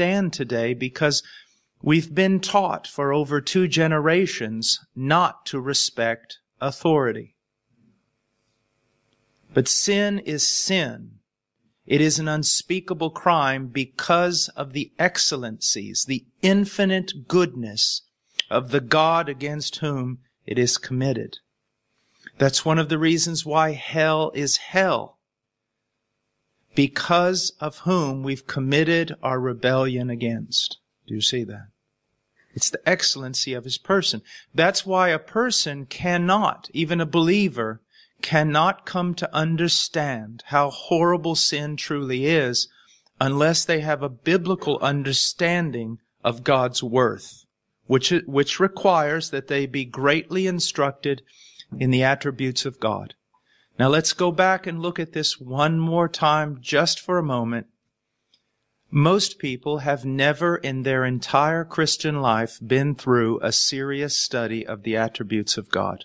understand today because we've been taught for over 2 generations not to respect authority. But sin is sin. It is an unspeakable crime because of the excellencies, the infinite goodness of the God against whom it is committed. That's one of the reasons why hell is hell, because of whom we've committed our rebellion against. Do you see that? It's the excellency of his person. That's why a person cannot, even a believer, cannot come to understand how horrible sin truly is unless they have a biblical understanding of God's worth, which requires that they be greatly instructed in the attributes of God. Now let's go back and look at this one more time just for a moment. Most people have never in their entire Christian life been through a serious study of the attributes of God.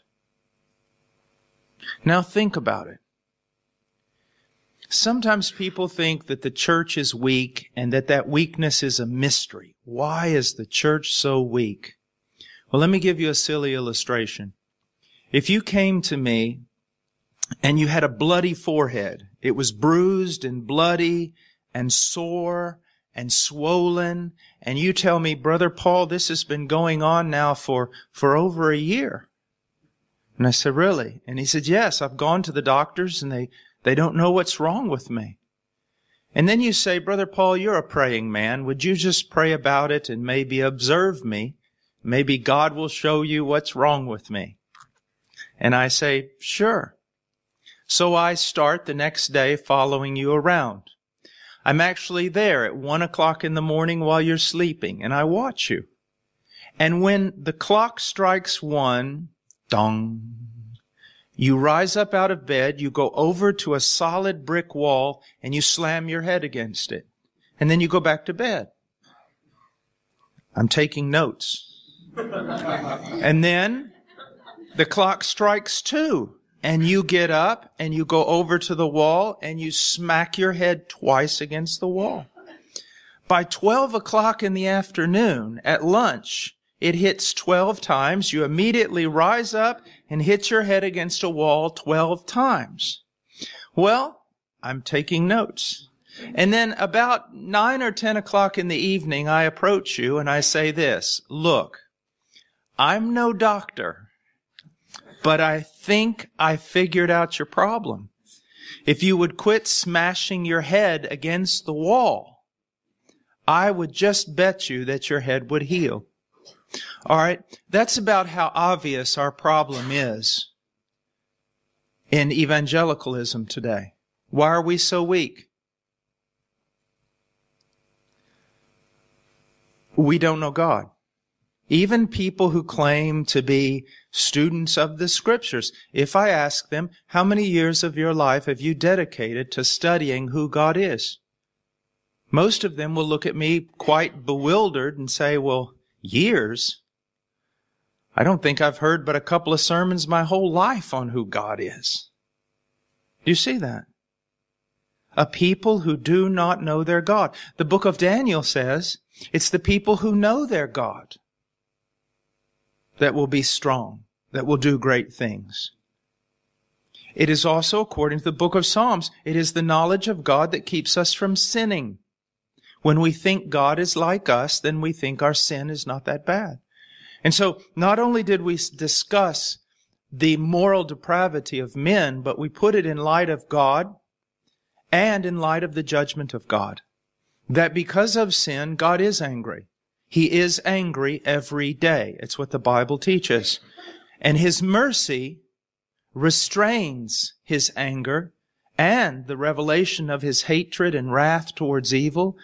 Now think about it. Sometimes people think that the church is weak and that that weakness is a mystery. Why is the church so weak? Well, let me give you a silly illustration. If you came to me and you had a bloody forehead, it was bruised and bloody and sore and swollen, and you tell me, Brother Paul, this has been going on now for over a year. And I said, really? And he said, yes, I've gone to the doctors and they don't know what's wrong with me. And then you say, Brother Paul, you're a praying man. Would you just pray about it and maybe observe me? Maybe God will show you what's wrong with me. And I say, sure. So I start the next day following you around. I'm actually there at 1 o'clock in the morning while you're sleeping, and I watch you. And when the clock strikes 1, dong, you rise up out of bed, you go over to a solid brick wall, and you slam your head against it. And then you go back to bed. I'm taking notes. And then the clock strikes 2, and you get up, and you go over to the wall, and you smack your head twice against the wall. By 12 o'clock in the afternoon, at lunch, it hits 12 times. You immediately rise up and hit your head against a wall 12 times. Well, I'm taking notes. And then about 9 or 10 o'clock in the evening, I approach you, and I say this, look, I'm no doctor, but I think I figured out your problem. If you would quit smashing your head against the wall, I would just bet you that your head would heal. All right, that's about how obvious our problem is in evangelicalism today. Why are we so weak? We don't know God. Even people who claim to be students of the Scriptures, if I ask them, how many years of your life have you dedicated to studying who God is? Most of them will look at me quite bewildered and say, well, years? I don't think I've heard but a couple of sermons my whole life on who God is. Do you see that? A people who do not know their God. The book of Daniel says it's the people who know their God that will be strong, that will do great things. It is also, according to the book of Psalms, it is the knowledge of God that keeps us from sinning. When we think God is like us, then we think our sin is not that bad. And so, not only did we discuss the moral depravity of men, but we put it in light of God and in light of the judgment of God. That because of sin, God is angry. He is angry every day. It's what the Bible teaches. And His mercy restrains His anger and the revelation of His hatred and wrath towards evil.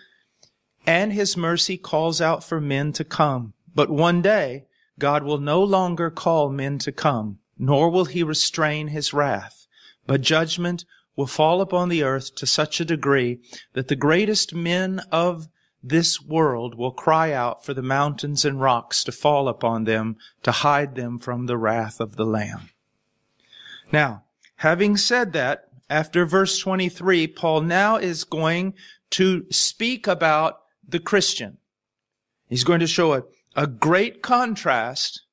And His mercy calls out for men to come. But one day, God will no longer call men to come, nor will He restrain His wrath. But judgment will fall upon the earth to such a degree that the greatest men of this world will cry out for the mountains and rocks to fall upon them, to hide them from the wrath of the Lamb. Now, having said that, after verse 23, Paul now is going to speak about the Christian. He's going to show a great contrast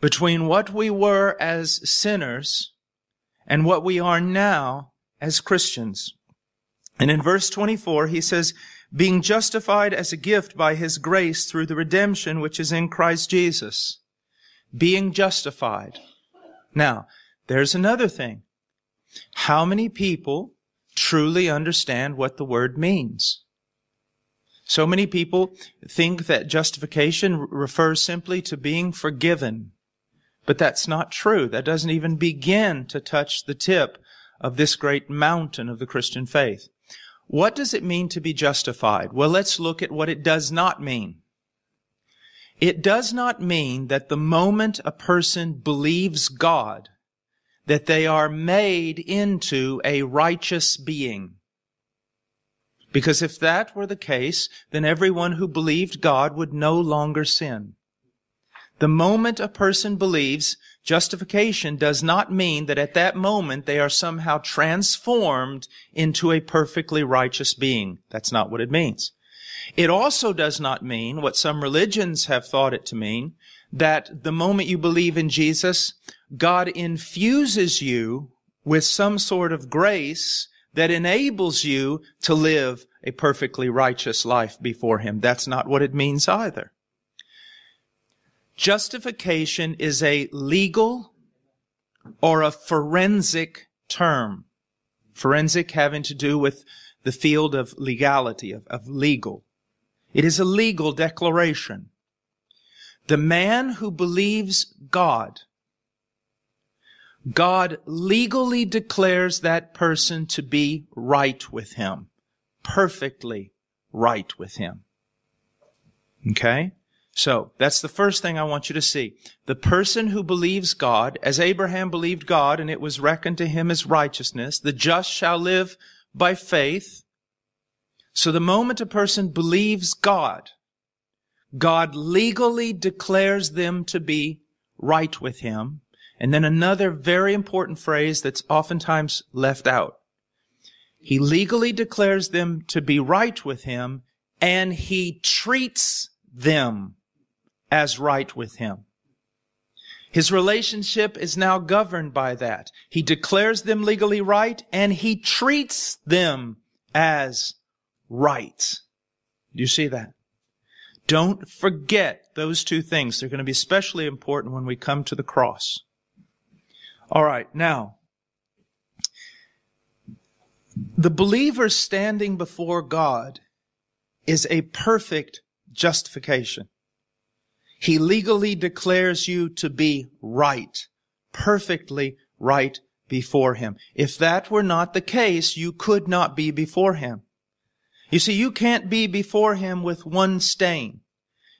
between what we were as sinners and what we are now as Christians. And in verse 24, he says, being justified as a gift by his grace through the redemption which is in Christ Jesus. Being justified. Now, there's another thing. How many people truly understand what the word means? So many people think that justification refers simply to being forgiven. But that's not true. That doesn't even begin to touch the tip of this great mountain of the Christian faith. What does it mean to be justified? Well, let's look at what it does not mean. It does not mean that the moment a person believes God, that they are made into a righteous being. Because if that were the case, then everyone who believed God would no longer sin. The moment a person believes, justification does not mean that at that moment they are somehow transformed into a perfectly righteous being. That's not what it means. It also does not mean what some religions have thought it to mean, that the moment you believe in Jesus, God infuses you with some sort of grace that enables you to live a perfectly righteous life before Him. That's not what it means either. Justification is a legal or a forensic term. Forensic having to do with the field of legality, of legal. It is a legal declaration. The man who believes God, God legally declares that person to be right with Him. Perfectly right with Him. Okay? So, that's the first thing I want you to see. The person who believes God, as Abraham believed God, and it was reckoned to him as righteousness, the just shall live by faith. So the moment a person believes God, God legally declares them to be right with Him. And then another very important phrase that's oftentimes left out. He legally declares them to be right with Him, and He treats them as right with Him. His relationship is now governed by that. He declares them legally right, and He treats them as right. Do you see that? Don't forget those two things. They're going to be especially important when we come to the cross. All right, now, the believer standing before God is a perfect justification. He legally declares you to be right, perfectly right before Him. If that were not the case, you could not be before Him. You see, you can't be before Him with one stain.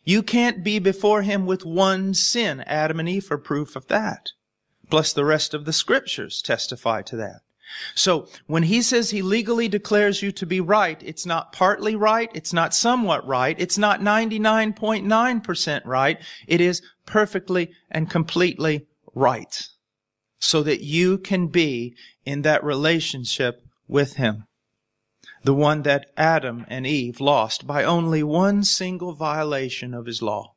You can't be before Him with one sin. Adam and Eve are proof of that. Plus the rest of the Scriptures testify to that. So when He says He legally declares you to be right, it's not partly right, it's not somewhat right, it's not 99.9% right, it is perfectly and completely right, so that you can be in that relationship with Him, the one that Adam and Eve lost by only one single violation of His law.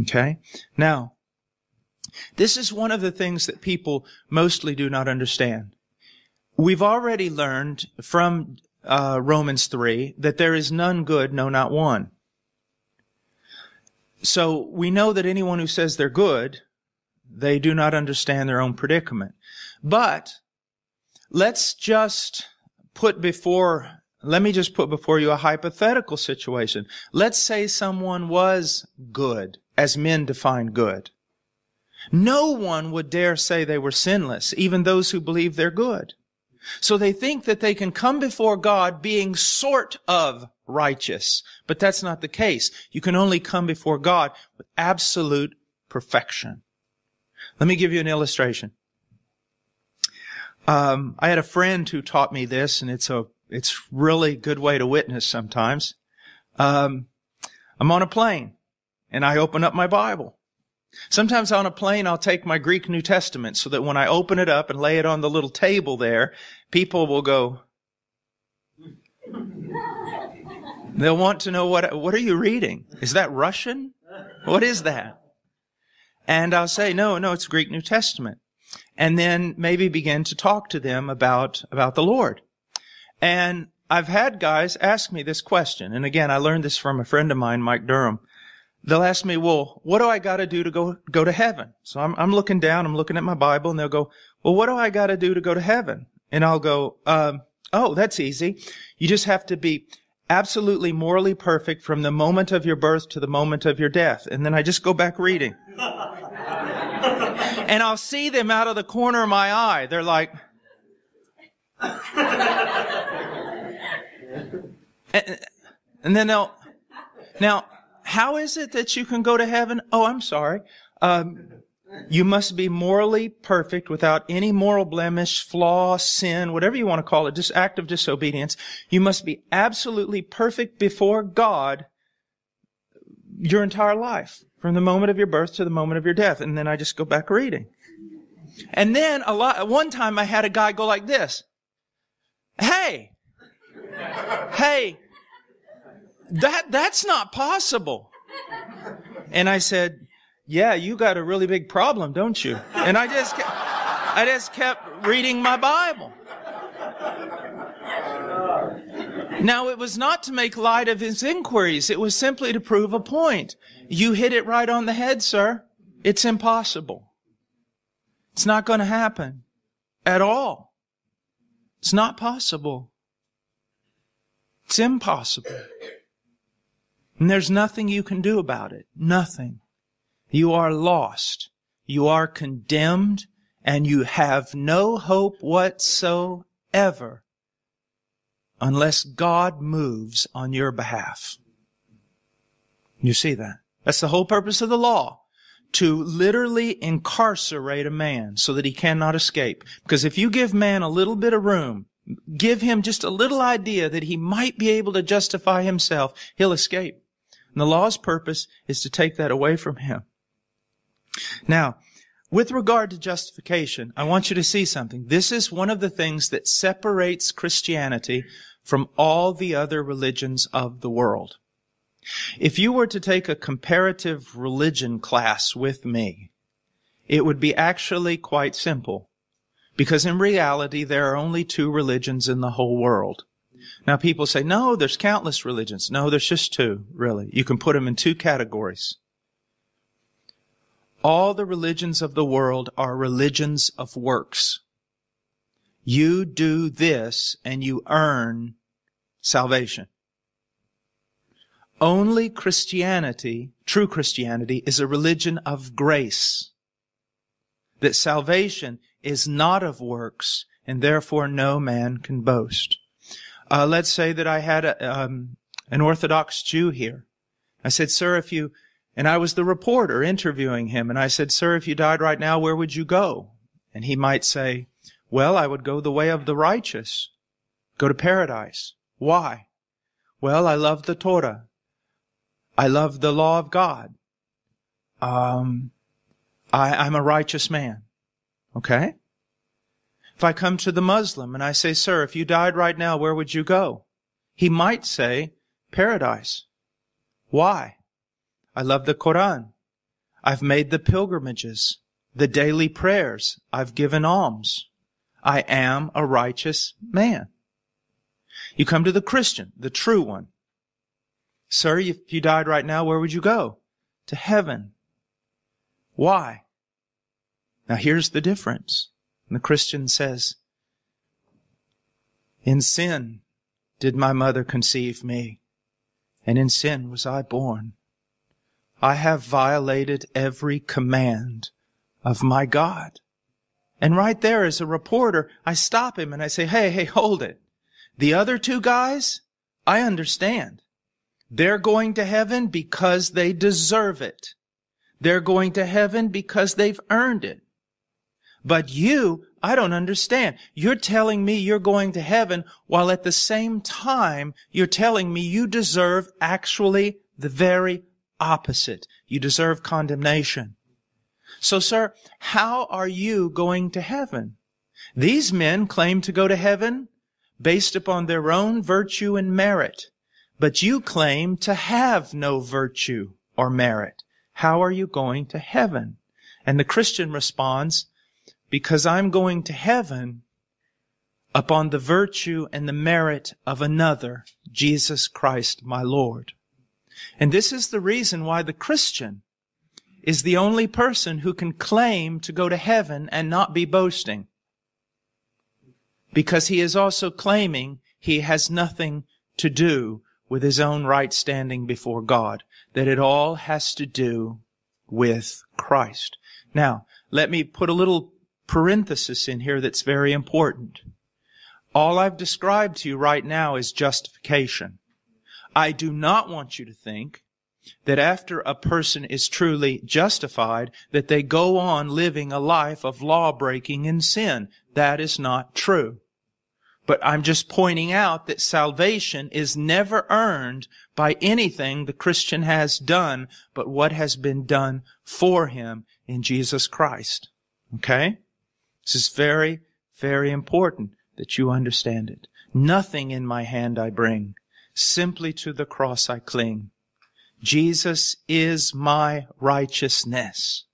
Okay? Now, this is one of the things that people mostly do not understand. We've already learned from Romans 3 that there is none good, no, not one. So we know that anyone who says they're good, they do not understand their own predicament. But let's just put before, let me just put before you a hypothetical situation. Let's say someone was good, as men define good. No one would dare say they were sinless, even those who believe they're good. So they think that they can come before God being sort of righteous. But that's not the case. You can only come before God with absolute perfection. Let me give you an illustration. I had a friend who taught me this, and it's really good way to witness sometimes. I'm on a plane, and I open up my Bible. Sometimes on a plane, I'll take my Greek New Testament so that when I open it up and lay it on the little table there, people will go, They'll want to know, what are you reading? Is that Russian? What is that? And I'll say, no, it's Greek New Testament. And then maybe begin to talk to them about the Lord. And I've had guys ask me this question. And again, I learned this from a friend of mine, Mike Durham. They'll ask me, well, what do I got to do to go to heaven? So I'm looking down, I'm looking at my Bible, and they'll go, well, what do I got to do to go to heaven? And I'll go, oh, that's easy. You just have to be absolutely morally perfect from the moment of your birth to the moment of your death. And then I just go back reading. And I'll see them out of the corner of my eye. They're like... and then they'll... Now, how is it that you can go to heaven? Oh, I'm sorry. You must be morally perfect without any moral blemish, flaw, sin, whatever you want to call it, just act of disobedience. You must be absolutely perfect before God your entire life, from the moment of your birth to the moment of your death. And then I just go back reading. And then one time I had a guy go like this. Hey, that's not possible. And I said, yeah, you got a really big problem, don't you? And I just kept reading my Bible. Now, it was not to make light of his inquiries. It was simply to prove a point. You hit it right on the head, sir. It's impossible. It's not going to happen at all. It's not possible. It's impossible. And there's nothing you can do about it. Nothing. You are lost, you are condemned, and you have no hope whatsoever unless God moves on your behalf. You see that? That's the whole purpose of the law, to literally incarcerate a man so that he cannot escape. Because if you give man a little bit of room, give him just a little idea that he might be able to justify himself, he'll escape. And the law's purpose is to take that away from him. Now, with regard to justification, I want you to see something. This is one of the things that separates Christianity from all the other religions of the world. If you were to take a comparative religion class with me, it would be actually quite simple, because in reality, there are only two religions in the whole world. Now, people say, no, there's countless religions. No, there's just two, really. You can put them in two categories. All the religions of the world are religions of works. You do this and you earn salvation. Only Christianity, true Christianity, is a religion of grace. That salvation is not of works, and therefore no man can boast. Let's say that I had an Orthodox Jew here. I said, sir, if you... And I was the reporter interviewing him. And I said, sir, if you died right now, where would you go? And he might say, well, I would go the way of the righteous. Go to paradise. Why? Well, I love the Torah. I love the law of God. I'm a righteous man. Okay? If I come to the Muslim and I say, sir, if you died right now, where would you go? He might say, paradise. Why? I love the Quran. I've made the pilgrimages, the daily prayers. I've given alms. I am a righteous man. You come to the Christian, the true one. Sir, if you died right now, where would you go? To heaven. Why? Now here's the difference. And the Christian says, in sin did my mother conceive me, and in sin was I born. I have violated every command of my God. And right there, as a reporter, I stop him and I say, hey, hold it. The other two guys, I understand. They're going to heaven because they deserve it. They're going to heaven because they've earned it. But you, I don't understand. You're telling me you're going to heaven while at the same time you're telling me you deserve actually the very opposite. You deserve condemnation. So, sir, how are you going to heaven? These men claim to go to heaven based upon their own virtue and merit. But you claim to have no virtue or merit. How are you going to heaven? And the Christian responds, because I'm going to heaven upon the virtue and the merit of another, Jesus Christ my Lord. And this is the reason why the Christian is the only person who can claim to go to heaven and not be boasting, because he is also claiming he has nothing to do with his own right standing before God, that it all has to do with Christ. Now, let me put a little parenthesis in here that's very important. All I've described to you right now is justification. I do not want you to think that after a person is truly justified, that they go on living a life of law-breaking and sin. That is not true. But I'm just pointing out that salvation is never earned by anything the Christian has done, but what has been done for him in Jesus Christ. Okay? This is very, very important that you understand it. Nothing in my hand I bring, simply to the cross I cling. Jesus is my righteousness.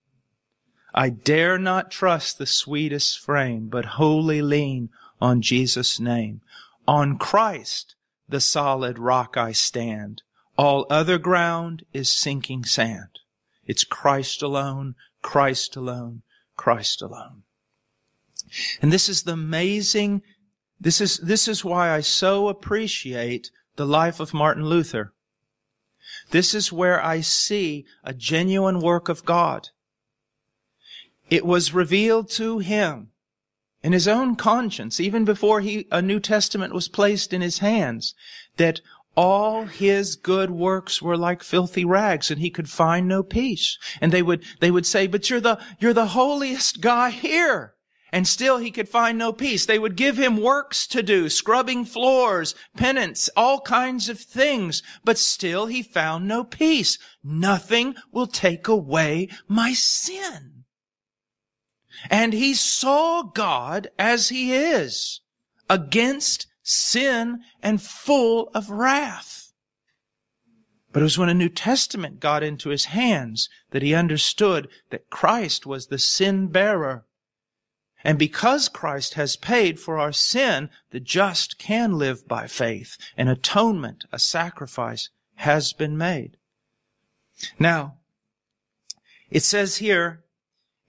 I dare not trust the sweetest frame, but wholly lean on Jesus' name. On Christ, the solid rock I stand. All other ground is sinking sand. It's Christ alone, Christ alone, Christ alone. And this is the amazing, this is why I so appreciate the life of Martin Luther. This is where I see a genuine work of God. It was revealed to him in his own conscience, even before a New Testament was placed in his hands, that all his good works were like filthy rags, and he could find no peace. And they would say, but you're the holiest guy here. And still he could find no peace. They would give him works to do, scrubbing floors, penance, all kinds of things. But still he found no peace. Nothing will take away my sin. And he saw God as he is, against sin and full of wrath. But it was when a New Testament got into his hands that he understood that Christ was the sin bearer. And because Christ has paid for our sin, the just can live by faith. An atonement, a sacrifice has been made. Now, it says here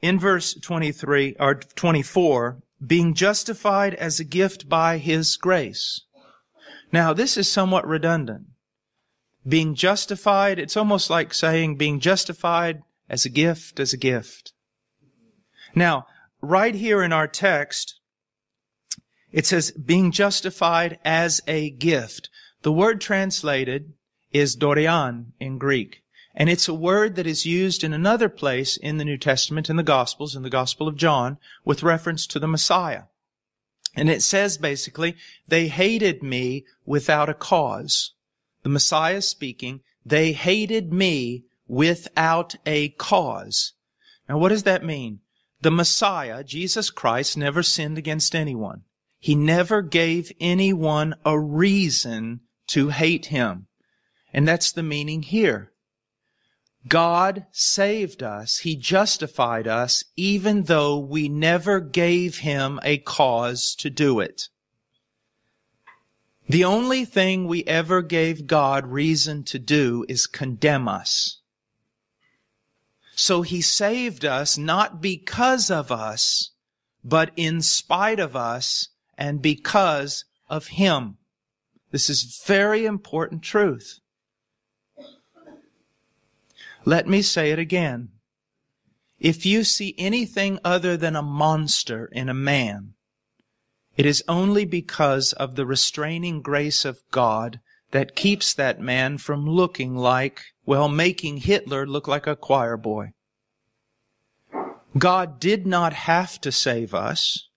in verse 23 or 24, being justified as a gift by His grace. Now, this is somewhat redundant. Being justified, it's almost like saying being justified as a gift, as a gift. Now, right here in our text, it says, being justified as a gift. The word translated is dorian in Greek. And it's a word that is used in another place in the New Testament, in the Gospels, in the Gospel of John, with reference to the Messiah. And it says basically, they hated me without a cause. The Messiah speaking, they hated me without a cause. Now, what does that mean? The Messiah, Jesus Christ, never sinned against anyone. He never gave anyone a reason to hate him. And that's the meaning here. God saved us. He justified us, even though we never gave him a cause to do it. The only thing we ever gave God reason to do is condemn us. So he saved us not because of us, but in spite of us and because of him. This is very important truth. Let me say it again. If you see anything other than a monster in a man, it is only because of the restraining grace of God that keeps that man from looking like, well, making Hitler look like a choir boy. God did not have to save us.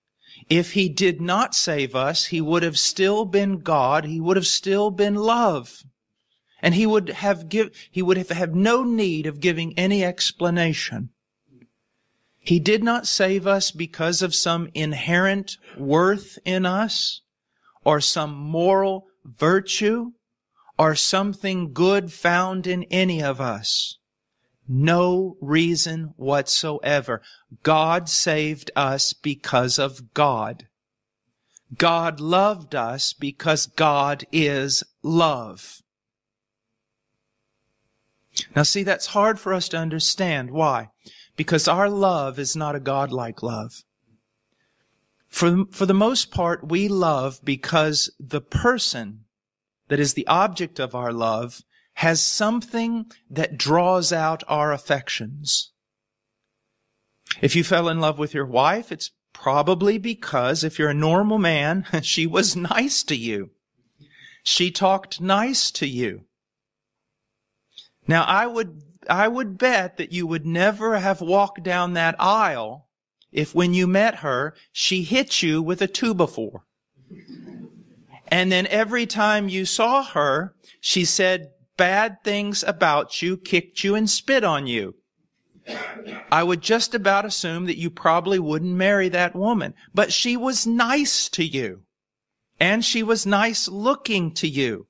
If he did not save us, he would have still been God. He would have still been love. And he would have no need of giving any explanation. He did not save us because of some inherent worth in us or some moral virtue, or something good found in any of us. No reason whatsoever. God saved us because of God. God loved us because God is love. Now see, that's hard for us to understand. Why? Because our love is not a God-like love. For the most part, we love because the person that is the object of our love has something that draws out our affections. If you fell in love with your wife, it's probably because, if you're a normal man, she was nice to you. She talked nice to you. Now, I would bet that you would never have walked down that aisle if, when you met her, she hit you with a 2x4. And then every time you saw her, she said bad things about you, kicked you, and spit on you. I would just about assume that you probably wouldn't marry that woman. But she was nice to you. And she was nice looking to you.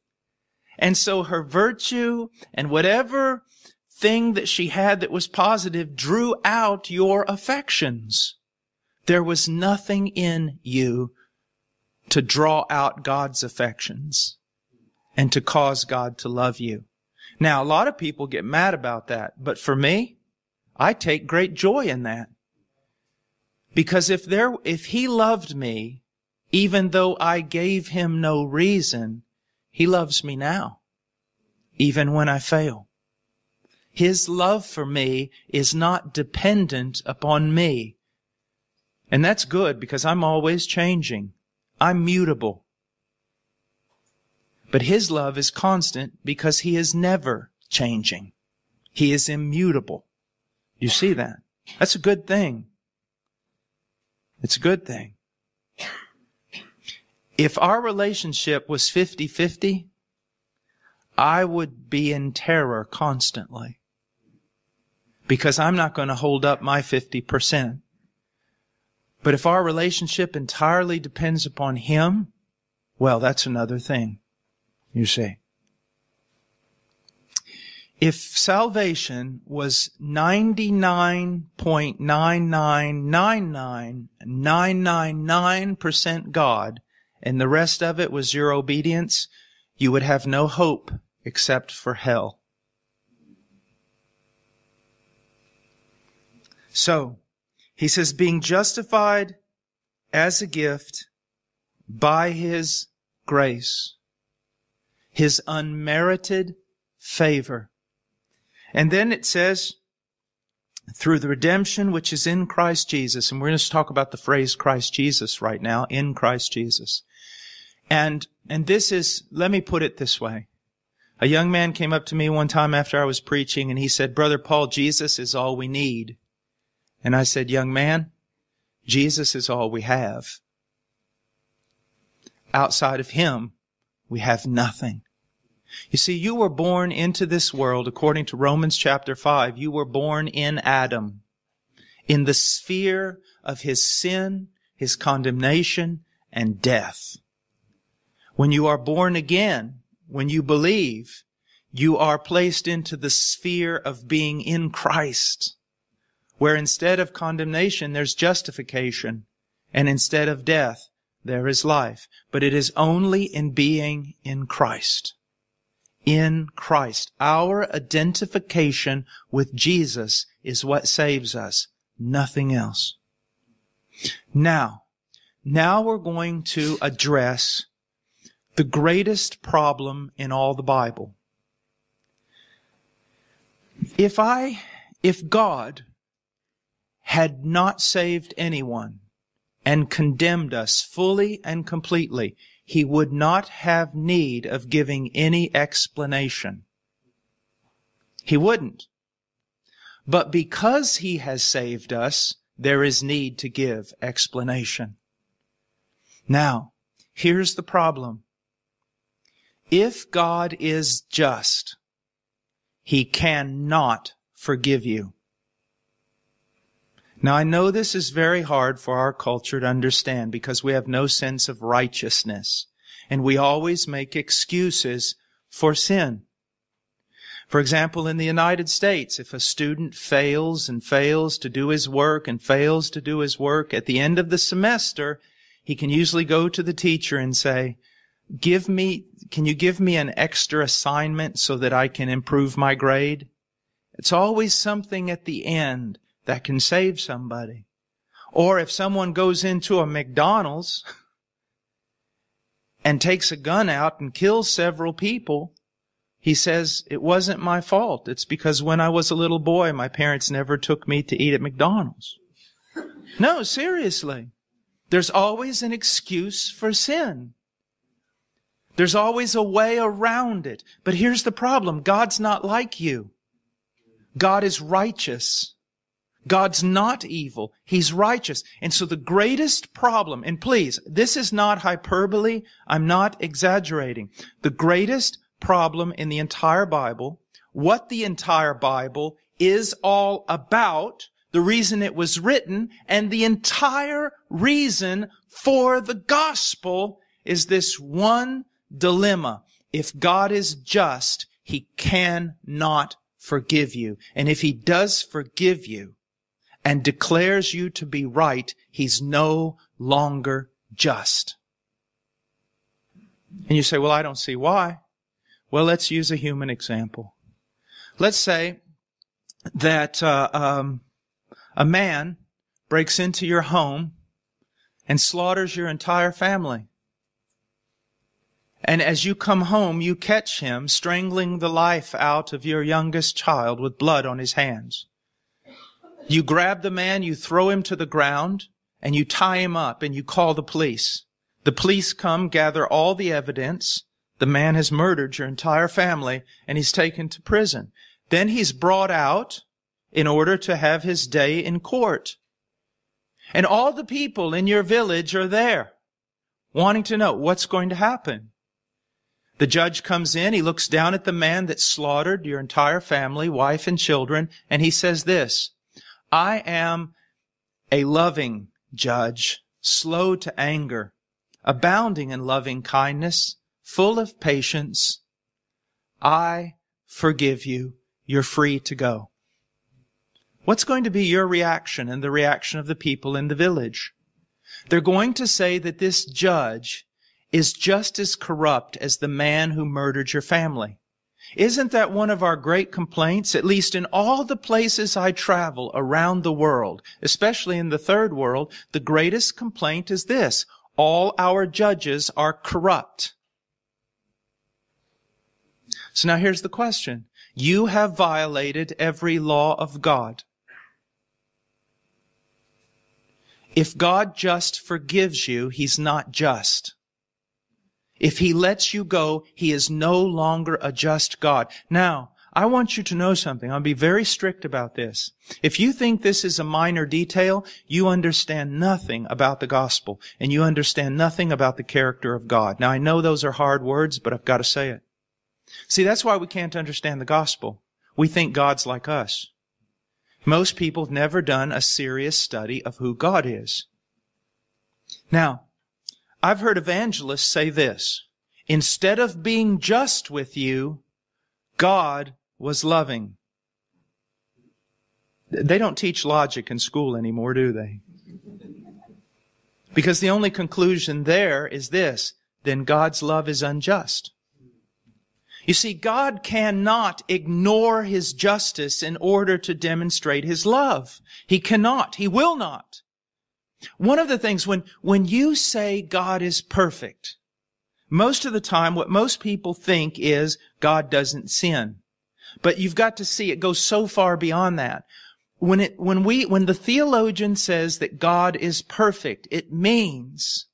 And so her virtue and whatever thing that she had that was positive drew out your affections. There was nothing in you to draw out God's affections and to cause God to love you. Now, a lot of people get mad about that, but for me, I take great joy in that. Because if he loved me, even though I gave him no reason, he loves me now, even when I fail. His love for me is not dependent upon me. And that's good, because I'm always changing. I'm mutable. But his love is constant because he is never changing. He is immutable. You see that? That's a good thing. It's a good thing. If our relationship was 50-50, I would be in terror constantly, because I'm not going to hold up my 50%. But if our relationship entirely depends upon him, well, that's another thing, you see. If salvation was 99.9999999% God, and the rest of it was your obedience, you would have no hope except for hell. So, he says, being justified as a gift by his grace, his unmerited favor. And then it says, through the redemption which is in Christ Jesus. And we're going to talk about the phrase Christ Jesus right now, in Christ Jesus. And this is, let me put it this way. A young man came up to me one time after I was preaching, and he said, Brother Paul, Jesus is all we need. And I said, young man, Jesus is all we have. Outside of him, we have nothing. You see, you were born into this world, according to Romans chapter 5. You were born in Adam, in the sphere of his sin, his condemnation, and death. When you are born again, when you believe, you are placed into the sphere of being in Christ, where instead of condemnation, there's justification, and instead of death, there is life. But it is only in being in Christ. In Christ. Our identification with Jesus is what saves us, nothing else. Now we're going to address the greatest problem in all the Bible. If God had not saved anyone and condemned us fully and completely, he would not have need of giving any explanation. He wouldn't. But because he has saved us, there is need to give explanation. Now, here's the problem. If God is just, he cannot forgive you. Now, I know this is very hard for our culture to understand, because we have no sense of righteousness. And we always make excuses for sin. For example, in the United States, if a student fails and fails to do his work and fails to do his work, at the end of the semester, he can usually go to the teacher and say, can you give me an extra assignment so that I can improve my grade? It's always something at the end that can save somebody. Or if someone goes into a McDonald's and takes a gun out and kills several people, he says, it wasn't my fault. It's because when I was a little boy, my parents never took me to eat at McDonald's. No, seriously. There's always an excuse for sin. There's always a way around it. But here's the problem. God's not like you. God is righteous. God's not evil. He's righteous. And so the greatest problem, and please, this is not hyperbole. I'm not exaggerating. The greatest problem in the entire Bible, what the entire Bible is all about, the reason it was written, and the entire reason for the gospel is this one dilemma. If God is just, He cannot forgive you. And if He does forgive you and declares you to be right, He's no longer just. And you say, well, I don't see why. Well, let's use a human example. Let's say that a man breaks into your home and slaughters your entire family. And as you come home, you catch him strangling the life out of your youngest child with blood on his hands. You grab the man, you throw him to the ground, and you tie him up, and you call the police. The police come, gather all the evidence. The man has murdered your entire family, and he's taken to prison. Then he's brought out in order to have his day in court. And all the people in your village are there, wanting to know what's going to happen. The judge comes in, he looks down at the man that slaughtered your entire family, wife and children, and he says this, I am a loving judge, slow to anger, abounding in loving kindness, full of patience. I forgive you. You're free to go. What's going to be your reaction and the reaction of the people in the village? They're going to say that this judge is just as corrupt as the man who murdered your family. Isn't that one of our great complaints? At least in all the places I travel around the world, especially in the third world, the greatest complaint is this. All our judges are corrupt. So now here's the question. You have violated every law of God. If God just forgives you, He's not just. If He lets you go, He is no longer a just God. Now, I want you to know something. I'll be very strict about this. If you think this is a minor detail, you understand nothing about the gospel, and you understand nothing about the character of God. Now, I know those are hard words, but I've got to say it. See, that's why we can't understand the gospel. We think God's like us. Most people have never done a serious study of who God is. Now, I've heard evangelists say this, instead of being just with you, God was loving. They don't teach logic in school anymore, do they? Because the only conclusion there is this, then God's love is unjust. You see, God cannot ignore His justice in order to demonstrate His love. He cannot. He will not. One of the things, when you say God is perfect, most of the time what most people think is God doesn't sin. But you've got to see it goes so far beyond that. When the theologian says that God is perfect, it means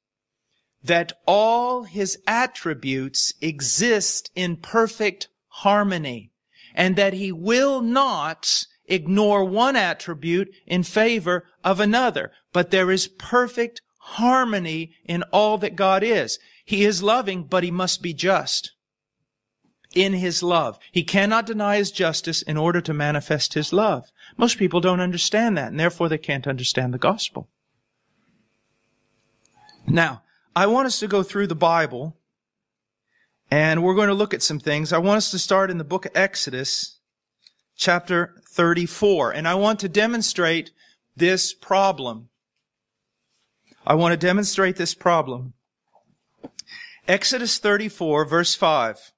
that all His attributes exist in perfect harmony, and that He will not ignore one attribute in favor of another. But there is perfect harmony in all that God is. He is loving, but He must be just in His love. He cannot deny His justice in order to manifest His love. Most people don't understand that, and therefore they can't understand the gospel. Now, I want us to go through the Bible And we're going to look at some things. I want us to start in the book of Exodus, chapter 34. And I want to demonstrate this problem. Exodus 34, verse 5.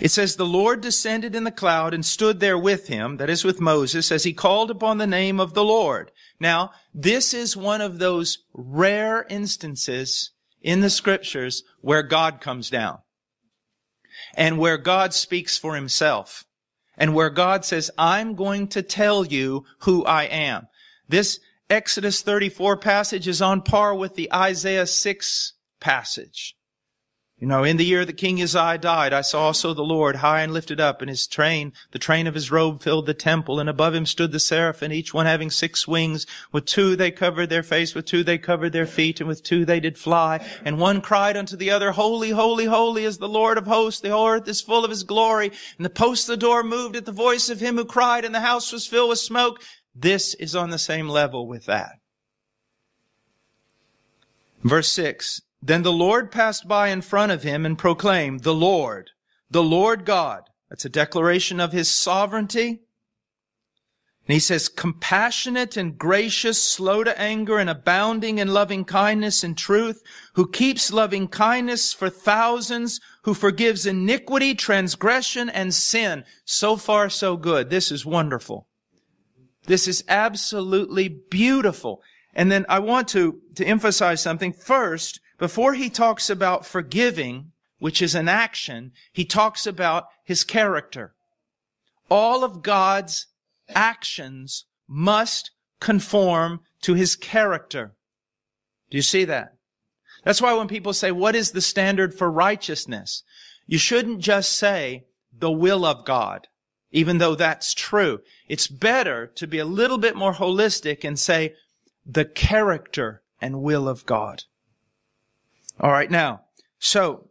It says, "The Lord descended in the cloud and stood there with him," that is with Moses, "as he called upon the name of the Lord." Now, this is one of those rare instances in the scriptures where God comes down and where God speaks for himself and where God says, "I'm going to tell you who I am." This Exodus 34 passage is on par with the Isaiah 6 passage. You know, "In the year that King Uzziah died, I saw also the Lord high and lifted up, and his train, the train of his robe, filled the temple, and above him stood the seraphim, each one having 6 wings. With 2 they covered their face, with 2 they covered their feet, and with 2 they did fly. And one cried unto the other, Holy, holy, holy is the Lord of hosts, the whole earth is full of his glory. And the posts of the door moved at the voice of him who cried, and the house was filled with smoke." This is on the same level with that. Verse 6. "Then the Lord passed by in front of him and proclaimed, the Lord God." That's a declaration of his sovereignty. And he says, "Compassionate and gracious, slow to anger and abounding in loving kindness and truth, who keeps loving kindness for thousands, who forgives iniquity, transgression, and sin." So far, so good. This is wonderful. This is absolutely beautiful. And then I want to emphasize something. First, before he talks about forgiving, which is an action, he talks about his character. All of God's actions must conform to his character. Do you see that? That's why when people say, what is the standard for righteousness? You shouldn't just say the will of God, even though that's true. It's better to be a little bit more holistic and say the character and will of God. All right, now, so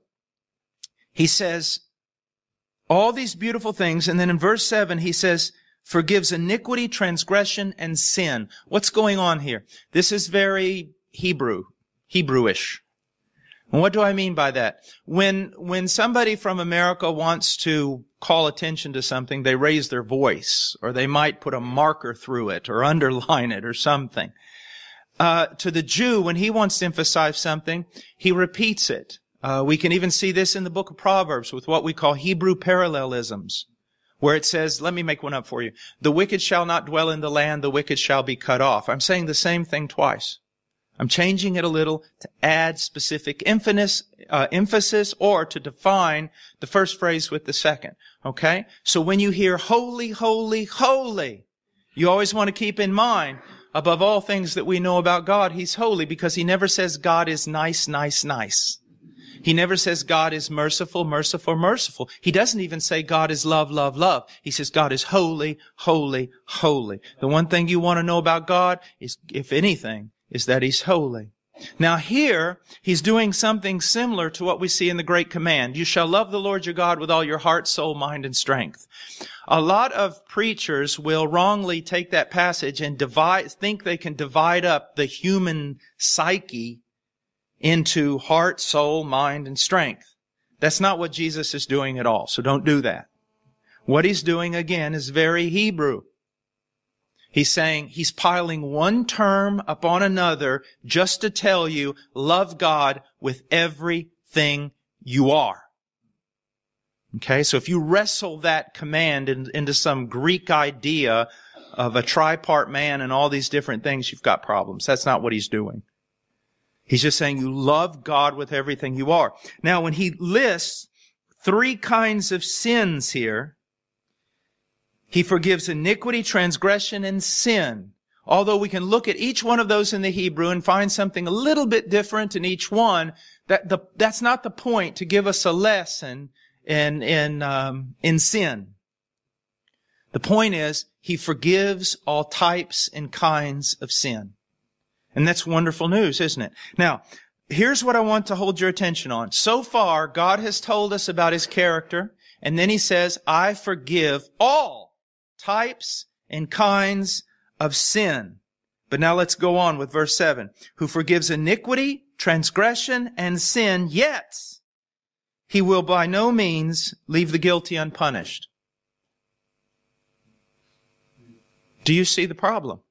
he says all these beautiful things. And then in verse 7, he says, forgives iniquity, transgression, and sin. What's going on here? This is very Hebrewish. And what do I mean by that? When somebody from America wants to call attention to something, they raise their voice, or they might put a marker through it or underline it or something. To the Jew, when he wants to emphasize something, he repeats it. We can even see this in the book of Proverbs with what we call Hebrew parallelisms, where it says, let me make one up for you. The wicked shall not dwell in the land, the wicked shall be cut off. I'm saying the same thing twice. I'm changing it a little to add specific emphasis or to define the first phrase with the second. Okay? So when you hear holy, holy, holy, you always want to keep in mind, above all things that we know about God, he's holy, because he never says God is nice, nice, nice. He never says God is merciful, merciful, merciful. He doesn't even say God is love, love, love. He says God is holy, holy, holy. The one thing you want to know about God is, if anything, is that he's holy. Now here, he's doing something similar to what we see in the Great Command. You shall love the Lord your God with all your heart, soul, mind, and strength. A lot of preachers will wrongly take that passage and think they can divide up the human psyche into heart, soul, mind, and strength. That's not what Jesus is doing at all, so don't do that. What he's doing, again, is very Hebrew. He's saying he's piling one term upon another just to tell you, love God with everything you are. Okay, so if you wrestle that command into some Greek idea of a tripart man and all these different things, you've got problems. That's not what he's doing. He's just saying you love God with everything you are. Now, when he lists 3 kinds of sins here, he forgives iniquity, transgression, and sin. Although we can look at each one of those in the Hebrew and find something a little bit different in each one, that's not the point, to give us a lesson in sin. The point is, he forgives all types and kinds of sin. And that's wonderful news, isn't it? Now, here's what I want to hold your attention on. So far, God has told us about his character, and then he says, I forgive all types and kinds of sin. But now let's go on with verse 7. Who forgives iniquity, transgression and sin, yet he will by no means leave the guilty unpunished. Do you see the problem?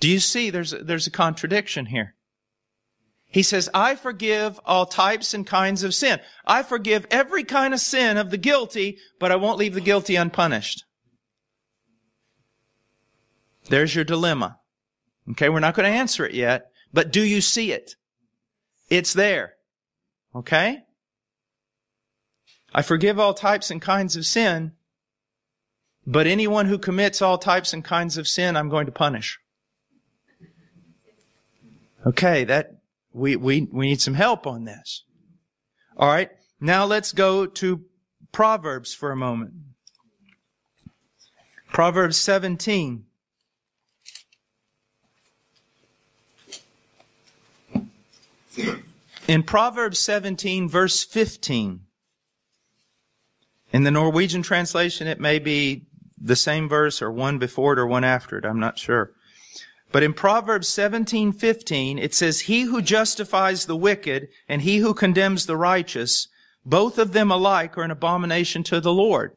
Do you see there's a contradiction here? He says, I forgive all types and kinds of sin. I forgive every kind of sin of the guilty, but I won't leave the guilty unpunished. There's your dilemma. Okay, we're not going to answer it yet, but do you see it? It's there. Okay? I forgive all types and kinds of sin, but anyone who commits all types and kinds of sin, I'm going to punish. Okay, that... We need some help on this. All right. Now let's go to Proverbs for a moment. Proverbs 17. In Proverbs 17, verse 15. In the Norwegian translation, it may be the same verse or one before it or one after it. I'm not sure. But in Proverbs 17:15, it says, he who justifies the wicked and he who condemns the righteous, both of them alike are an abomination to the Lord.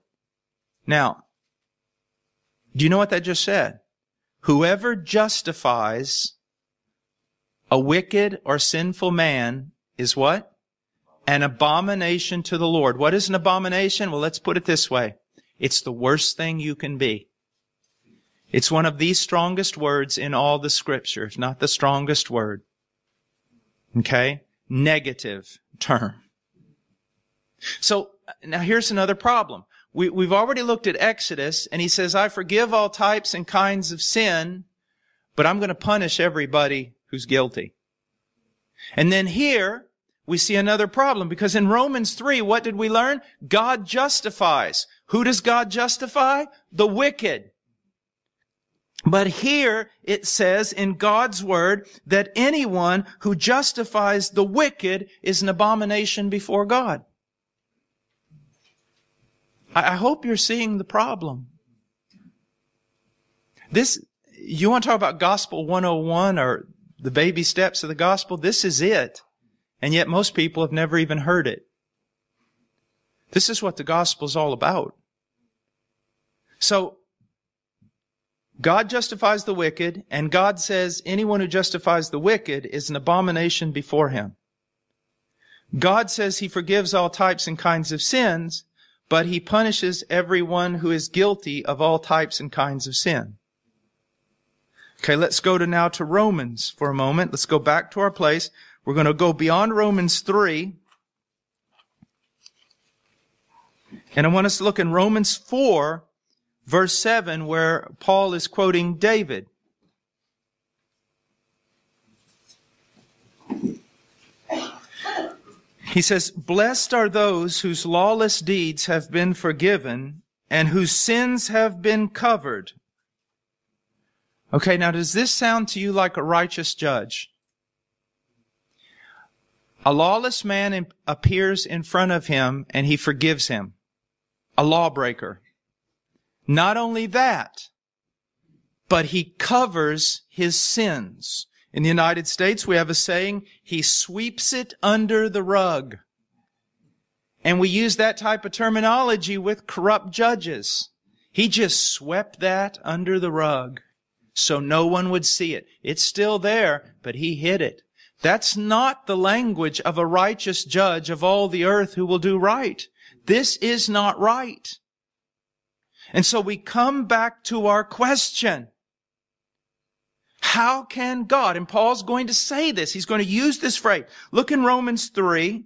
Now, do you know what that just said? Whoever justifies a wicked or sinful man is what? An abomination to the Lord. What is an abomination? Well, let's put it this way. It's the worst thing you can be. It's one of the strongest words in all the Scripture, if not the strongest word. Okay? Negative term. So, now here's another problem. We've already looked at Exodus, and he says, I forgive all types and kinds of sin, but I'm going to punish everybody who's guilty. And then here, we see another problem, because in Romans 3, what did we learn? God justifies. Who does God justify? The wicked. But here it says in God's Word that anyone who justifies the wicked is an abomination before God. I hope you're seeing the problem. This, you want to talk about Gospel 101 or the baby steps of the Gospel? This is it. And yet most people have never even heard it. This is what the Gospel is all about. So, God justifies the wicked, and God says anyone who justifies the wicked is an abomination before Him. God says He forgives all types and kinds of sins, but He punishes everyone who is guilty of all types and kinds of sin. Okay, let's go to now to Romans for a moment. Let's go back to our place. We're going to go beyond Romans 3. And I want us to look in Romans 4. Verse 7, where Paul is quoting David. He says, blessed are those whose lawless deeds have been forgiven and whose sins have been covered. Okay, now does this sound to you like a righteous judge? A lawless man appears in front of him and he forgives him. A lawbreaker. Not only that, but he covers his sins. In the United States, we have a saying, he sweeps it under the rug. And we use that type of terminology with corrupt judges. He just swept that under the rug so no one would see it. It's still there, but he hid it. That's not the language of a righteous judge of all the earth who will do right. This is not right. And so we come back to our question. How can God, and Paul's going to say this, he's going to use this phrase. Look in Romans 3,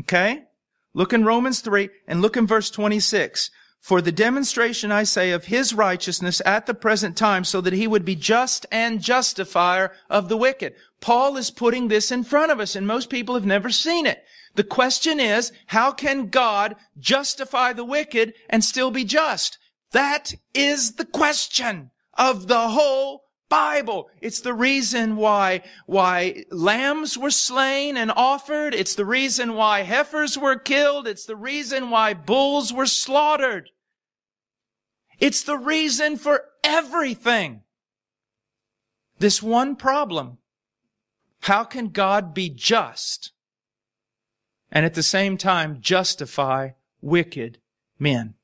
okay? Look in Romans 3 and look in verse 26. For the demonstration, I say, of His righteousness at the present time, so that He would be just and justifier of the wicked. Paul is putting this in front of us, and most people have never seen it. The question is, how can God justify the wicked and still be just? That is the question of the whole Bible. It's the reason why lambs were slain and offered. It's the reason why heifers were killed. It's the reason why bulls were slaughtered. It's the reason for everything. This one problem. How can God be just and at the same time justify wicked men?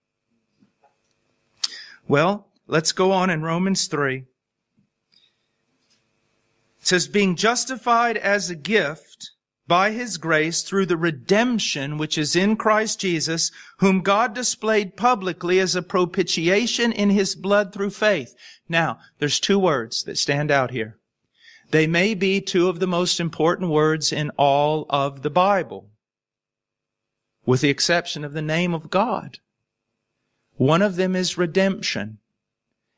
Well, let's go on in Romans 3. It says, being justified as a gift by his grace through the redemption which is in Christ Jesus, whom God displayed publicly as a propitiation in his blood through faith. Now, there's two words that stand out here. They may be two of the most important words in all of the Bible, with the exception of the name of God. One of them is redemption,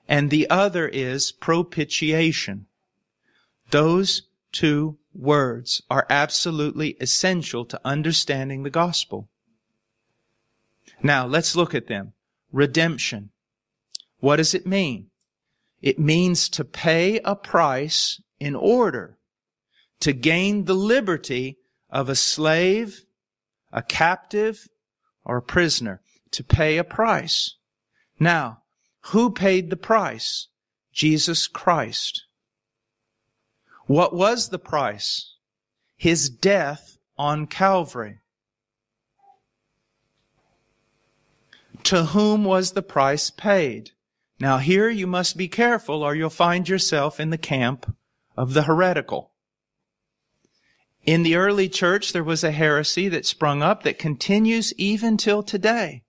and the other is propitiation. Those two words are absolutely essential to understanding the gospel. Now, let's look at them. Redemption. What does it mean? It means to pay a price in order to gain the liberty of a slave, a captive, or a prisoner. To pay a price. Now, who paid the price? Jesus Christ. What was the price? His death on Calvary. To whom was the price paid? Now here you must be careful, or you'll find yourself in the camp of the heretical. In the early church, there was a heresy that sprung up that continues even till today.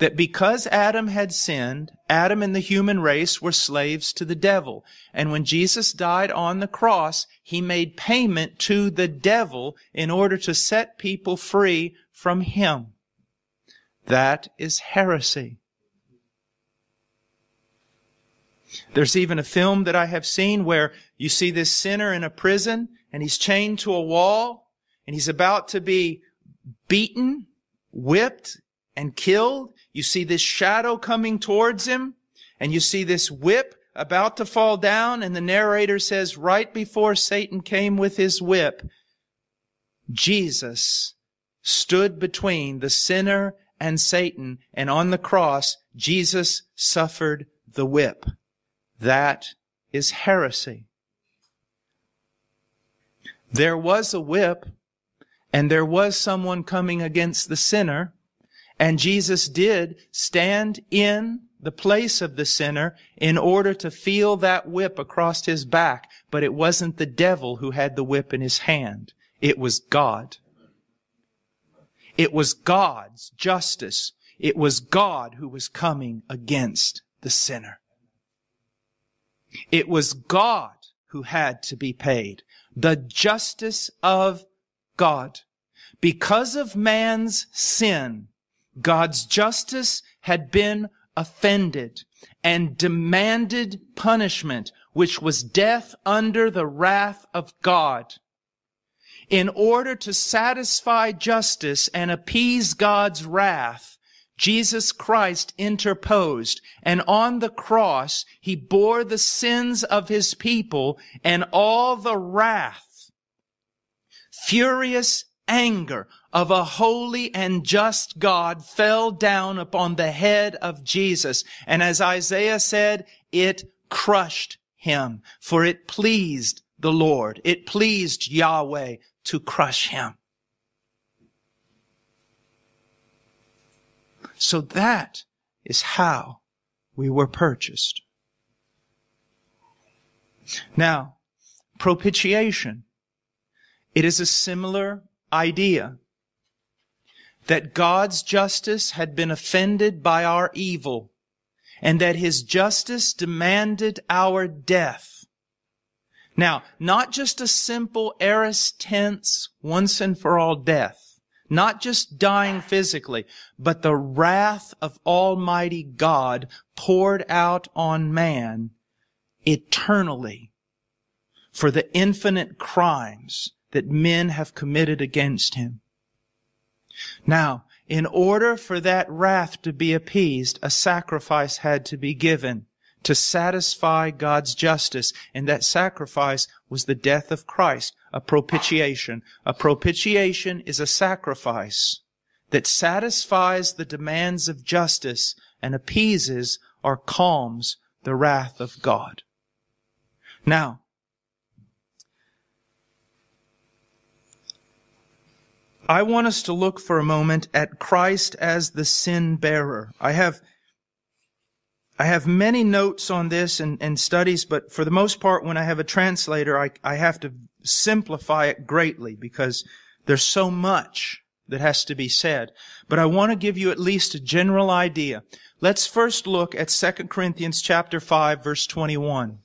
That because Adam had sinned, Adam and the human race were slaves to the devil. And when Jesus died on the cross, he made payment to the devil in order to set people free from him. That is heresy. There's even a film that I have seen where you see this sinner in a prison, and he's chained to a wall, and he's about to be beaten, whipped, and killed. You see this shadow coming towards him, and you see this whip about to fall down, and the narrator says, right before Satan came with his whip, Jesus stood between the sinner and Satan, and on the cross, Jesus suffered the whip. That is heresy. There was a whip, and there was someone coming against the sinner, and Jesus did stand in the place of the sinner in order to feel that whip across his back. But it wasn't the devil who had the whip in his hand. It was God. It was God's justice. It was God who was coming against the sinner. It was God who had to be paid. The justice of God. Because of man's sin, God's justice had been offended and demanded punishment, which was death under the wrath of God. In order to satisfy justice and appease God's wrath, Jesus Christ interposed, and on the cross, he bore the sins of his people and all the wrath, furious anger of a holy and just God fell down upon the head of Jesus. And as Isaiah said, it crushed him, for it pleased the Lord. It pleased Yahweh to crush him. So that is how we were purchased. Now, propitiation. It is a similar idea that God's justice had been offended by our evil, and that his justice demanded our death. Now, not just a simple aorist tense, once and for all death, not just dying physically, but the wrath of Almighty God poured out on man eternally for the infinite crimes that men have committed against him. Now, in order for that wrath to be appeased, a sacrifice had to be given to satisfy God's justice. And that sacrifice was the death of Christ, a propitiation. A propitiation is a sacrifice that satisfies the demands of justice and appeases or calms the wrath of God. Now, I want us to look for a moment at Christ as the sin bearer. I have many notes on this and studies, but for the most part, when I have a translator, I have to simplify it greatly because there's so much that has to be said. But I want to give you at least a general idea. Let's first look at 2 Corinthians chapter 5, verse 21.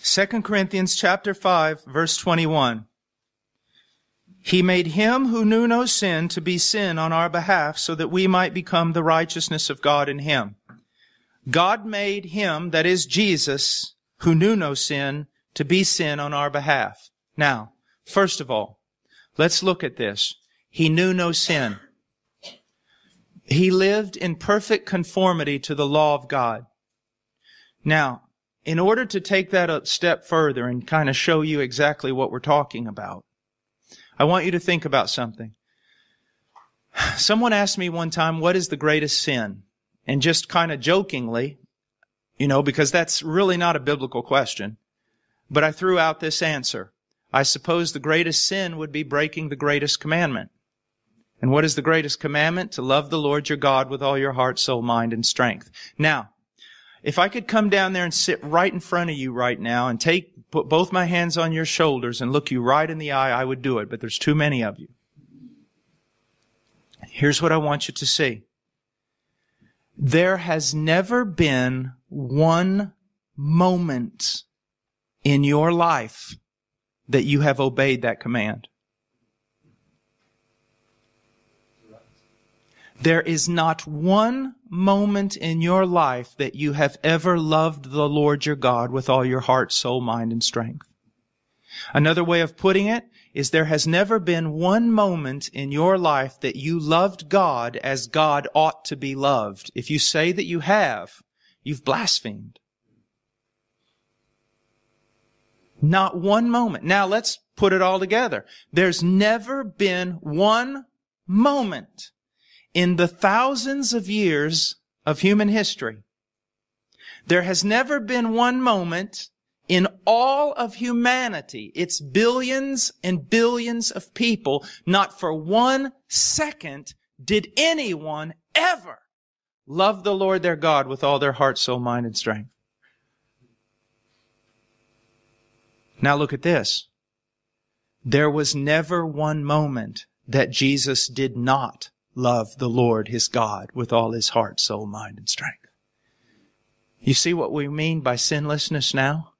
Second Corinthians chapter 5, verse 21. He made him who knew no sin to be sin on our behalf so that we might become the righteousness of God in him. God made him, that is Jesus, who knew no sin, to be sin on our behalf. Now, first of all, let's look at this. He knew no sin. He lived in perfect conformity to the law of God. Now, in order to take that a step further and kind of show you exactly what we're talking about, I want you to think about something. Someone asked me one time, what is the greatest sin? And just kind of jokingly, because that's really not a biblical question, but I threw out this answer. I suppose the greatest sin would be breaking the greatest commandment. And what is the greatest commandment? To love the Lord your God with all your heart, soul, mind, and strength. Now, if I could come down there and sit right in front of you right now and put both my hands on your shoulders and look you right in the eye, I would do it, but there's too many of you. Here's what I want you to see. There has never been one moment in your life that you have obeyed that command. There is not one moment in your life that you have ever loved the Lord your God with all your heart, soul, mind, and strength. Another way of putting it is there has never been one moment in your life that you loved God as God ought to be loved. If you say that you have, you've blasphemed. Not one moment. Now let's put it all together. There's never been one moment in the thousands of years of human history, there has never been one moment in all of humanity, it's billions and billions of people, not for 1 second did anyone ever love the Lord their God with all their heart, soul, mind, and strength. Now look at this. There was never one moment that Jesus did not love the Lord his God with all his heart, soul, mind, and strength. You see what we mean by sinlessness now?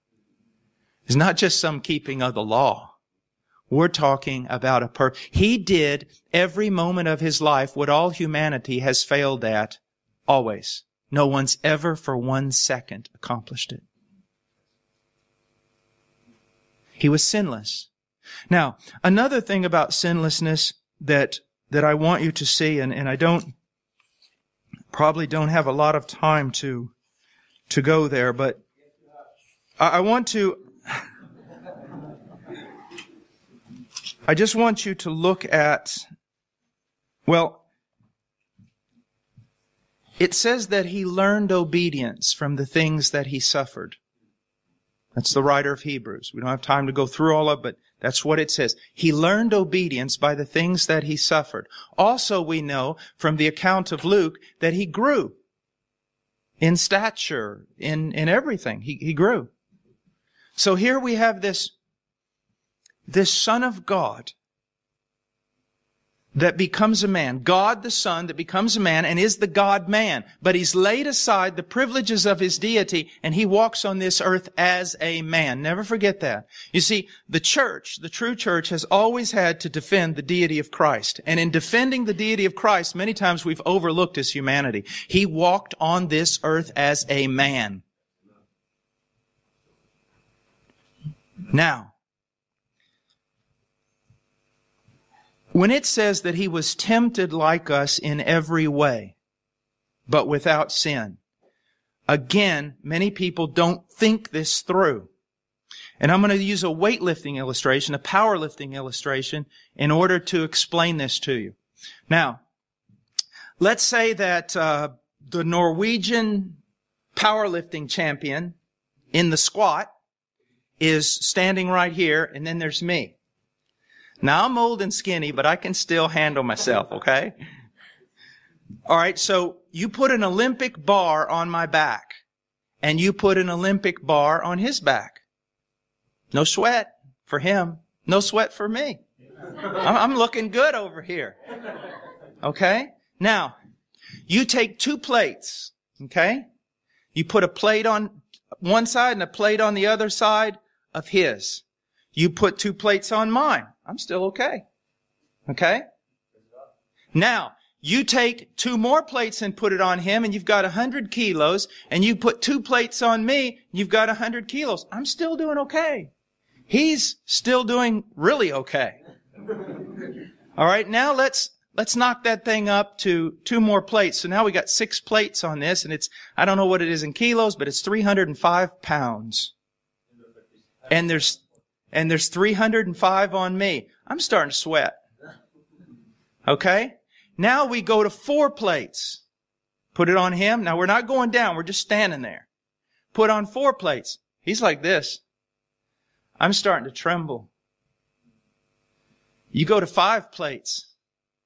It's not just some keeping of the law. We're talking about He did every moment of his life what all humanity has failed at, always. No one's ever for 1 second accomplished it. He was sinless. Now, another thing about sinlessness that I want you to see, and I probably don't have a lot of time to go there, but I just want you to look at, well, it says that he learned obedience from the things that he suffered. That's the writer of Hebrews. We don't have time to go through all of it, but that's what it says. He learned obedience by the things that he suffered. Also, we know from the account of Luke that he grew in stature, in everything. He grew. So here we have this Son of God that becomes a man. God the Son that becomes a man and is the God-man. But he's laid aside the privileges of his deity and he walks on this earth as a man. Never forget that. You see, the church, the true church, has always had to defend the deity of Christ. And in defending the deity of Christ, many times we've overlooked his humanity. He walked on this earth as a man. Now, when it says that he was tempted like us in every way, but without sin, again, many people don't think this through. And I'm going to use a weightlifting illustration, a powerlifting illustration, in order to explain this to you. Now, let's say that the Norwegian powerlifting champion in the squat is standing right here, and then there's me. Now, I'm old and skinny, but I can still handle myself, okay? All right, so you put an Olympic bar on my back, and you put an Olympic bar on his back. No sweat for him, no sweat for me. I'm looking good over here, okay? Now, you take two plates, okay? You put a plate on one side and a plate on the other side of his. You put two plates on mine. I'm still okay. Okay? Now, you take two more plates and put it on him, and you've got 100 kilos, and you put two plates on me, and you've got 100 kilos. I'm still doing okay. He's still doing really okay. All right, now let's knock that thing up to two more plates. So now we got 6 plates on this, and it's, I don't know what it is in kilos, but it's 305 pounds. And there's 305 on me. I'm starting to sweat. Okay? Now we go to 4 plates. Put it on him. Now we're not going down. We're just standing there. Put on 4 plates. He's like this. I'm starting to tremble. You go to 5 plates.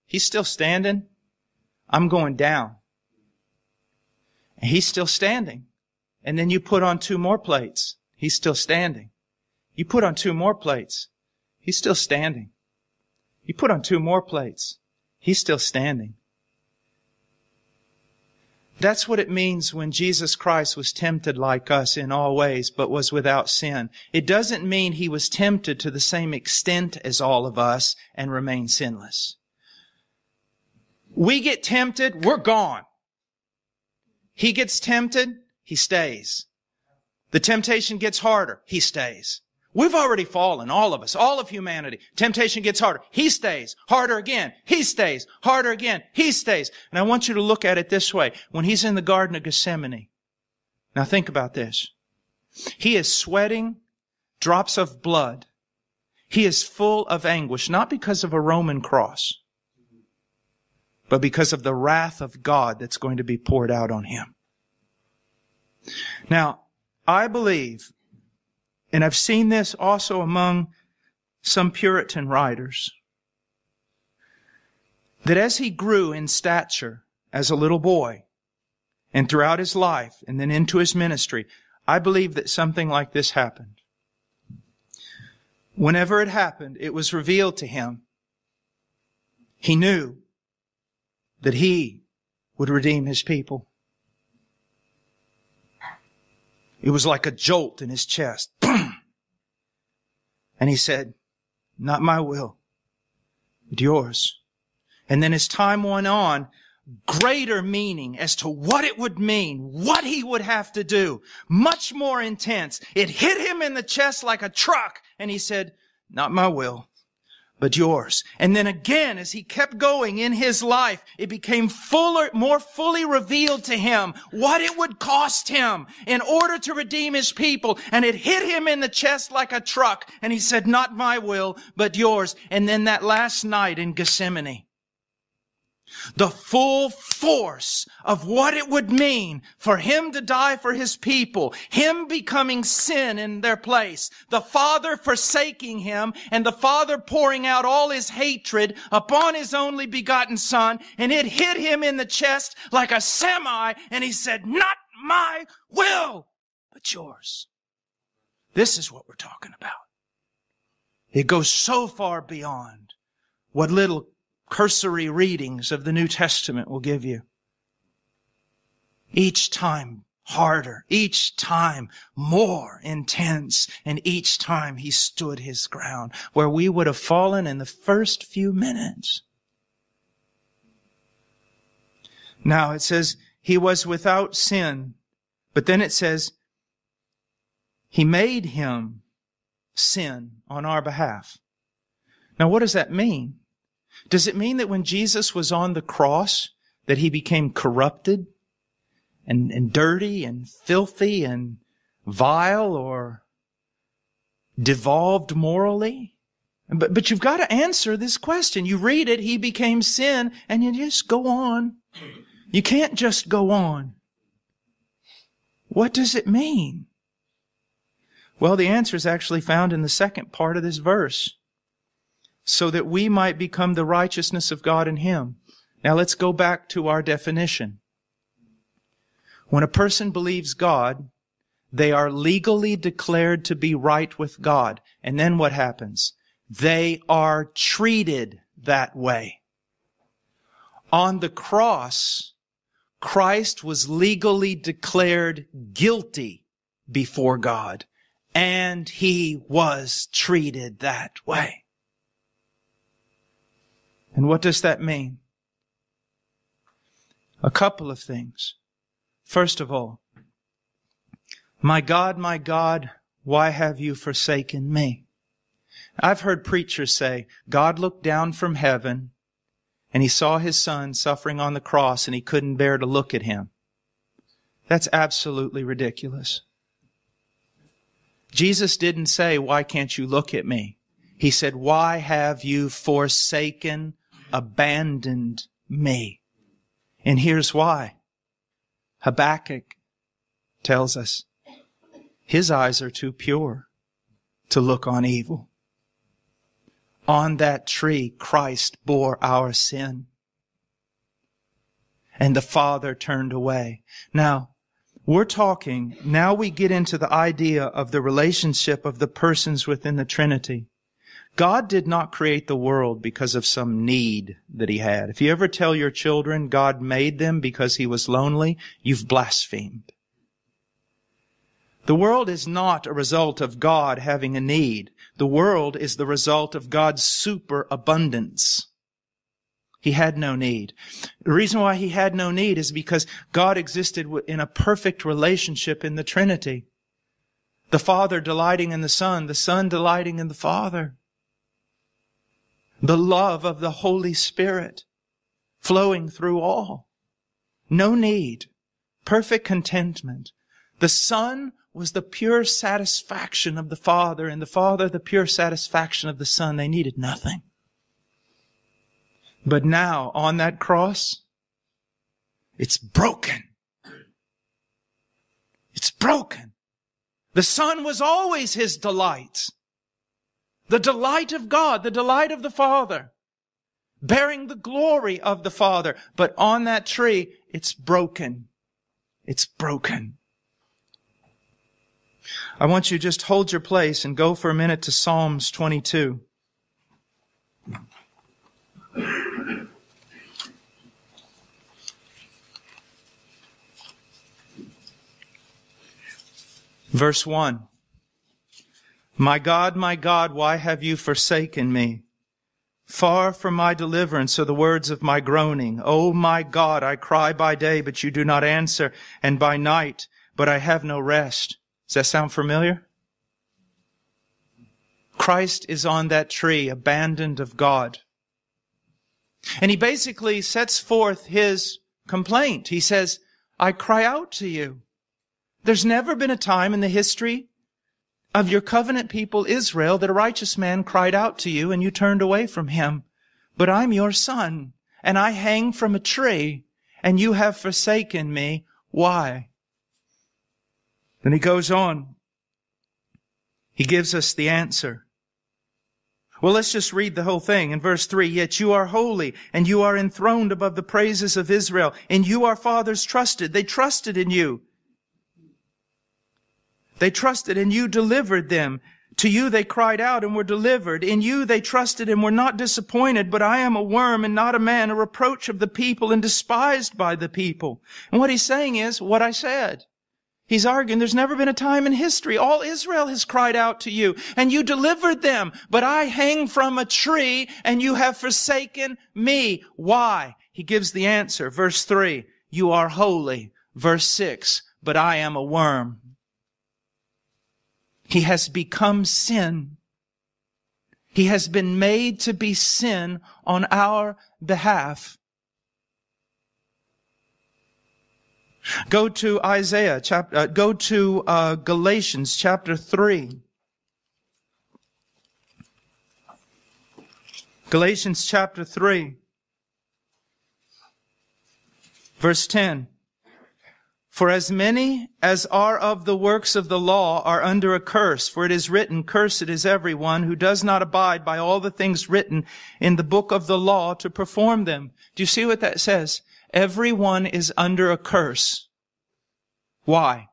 He's still standing. I'm going down. And he's still standing. And then you put on 2 more plates. He's still standing. You put on 2 more plates. He's still standing. You put on 2 more plates. He's still standing. That's what it means when Jesus Christ was tempted like us in all ways, but was without sin. It doesn't mean he was tempted to the same extent as all of us and remained sinless. We get tempted, we're gone. He gets tempted, he stays. The temptation gets harder, he stays. We've already fallen, all of us, all of humanity. Temptation gets harder. He stays. Harder again. He stays. Harder again. He stays. And I want you to look at it this way. When he's in the Garden of Gethsemane, now think about this. He is sweating drops of blood. He is full of anguish, not because of a Roman cross, but because of the wrath of God that's going to be poured out on him. Now, I believe, and I've seen this also among some Puritan writers, that as he grew in stature as a little boy and throughout his life and then into his ministry, I believe that something like this happened. Whenever it happened, it was revealed to him. He knew that he would redeem his people. It was like a jolt in his chest. Boom! And he said, not my will, but yours. And then as time went on, greater meaning as to what it would mean, what he would have to do, much more intense. It hit him in the chest like a truck. And he said, not my will, but yours. And then again, as he kept going in his life, it became fuller, more fully revealed to him what it would cost him in order to redeem his people. And it hit him in the chest like a truck. And he said, not my will, but yours. And then that last night in Gethsemane, the full force of what it would mean for him to die for his people, him becoming sin in their place, the Father forsaking him, and the Father pouring out all his hatred upon his only begotten Son, and it hit him in the chest like a semi, and he said, not my will, but yours. This is what we're talking about. It goes so far beyond what little cursory readings of the New Testament will give you. Each time harder, each time more intense, and each time he stood his ground where we would have fallen in the first few minutes. Now it says he was without sin, but then it says he made him sin on our behalf. Now what does that mean? Does it mean that when Jesus was on the cross that he became corrupted and dirty and filthy and vile or devolved morally? But you've got to answer this question. You read it, he became sin, and you just go on. You can't just go on. What does it mean? Well, the answer is actually found in the second part of this verse. So that we might become the righteousness of God in Him. Now let's go back to our definition. When a person believes God, they are legally declared to be right with God. And then what happens? They are treated that way. On the cross, Christ was legally declared guilty before God, and He was treated that way. And what does that mean? A couple of things. First of all, my God, why have you forsaken me? I've heard preachers say, God looked down from heaven and He saw His Son suffering on the cross and He couldn't bear to look at Him. That's absolutely ridiculous. Jesus didn't say, why can't you look at me? He said, why have you forsaken, abandoned me? And here's why. Habakkuk tells us, his eyes are too pure to look on evil. On that tree, Christ bore our sin. And the Father turned away. Now, we're talking, now we get into the idea of the relationship of the persons within the Trinity. God did not create the world because of some need that He had. If you ever tell your children God made them because He was lonely, you've blasphemed. The world is not a result of God having a need. The world is the result of God's superabundance. He had no need. The reason why He had no need is because God existed in a perfect relationship in the Trinity. The Father delighting in the Son delighting in the Father. The love of the Holy Spirit flowing through all. No need. Perfect contentment. The Son was the pure satisfaction of the Father, and the Father the pure satisfaction of the Son. They needed nothing. But now, on that cross, it's broken. It's broken. The Son was always His delight. The delight of God, the delight of the Father, bearing the glory of the Father. But on that tree, it's broken. It's broken. I want you to just hold your place and go for a minute to Psalms 22. Verse 1. My God, why have you forsaken me? Far from my deliverance are the words of my groaning. O my God, I cry by day, but you do not answer, and by night, but I have no rest. Does that sound familiar? Christ is on that tree, abandoned of God. And He basically sets forth His complaint. He says, I cry out to you. There's never been a time in the history of your covenant people, Israel, that a righteous man cried out to you and you turned away from him. But I'm your son, and I hang from a tree, and you have forsaken me. Why? Then He goes on. He gives us the answer. Well, let's just read the whole thing. In verse 3, yet you are holy, and you are enthroned above the praises of Israel, and you our fathers trusted. They trusted in you. They trusted, and you delivered them. To you they cried out and were delivered. In you they trusted and were not disappointed, but I am a worm and not a man, a reproach of the people and despised by the people. And what He's saying is what I said. He's arguing there's never been a time in history. All Israel has cried out to you, and you delivered them. But I hang from a tree, and you have forsaken me. Why? He gives the answer. Verse 3, you are holy. Verse 6, but I am a worm. He has become sin. He has been made to be sin on our behalf. Go to Galatians chapter 3. Galatians chapter 3, verse 10. For as many as are of the works of the law are under a curse, for it is written, cursed is everyone who does not abide by all the things written in the book of the law to perform them. Do you see what that says? Everyone is under a curse. Why?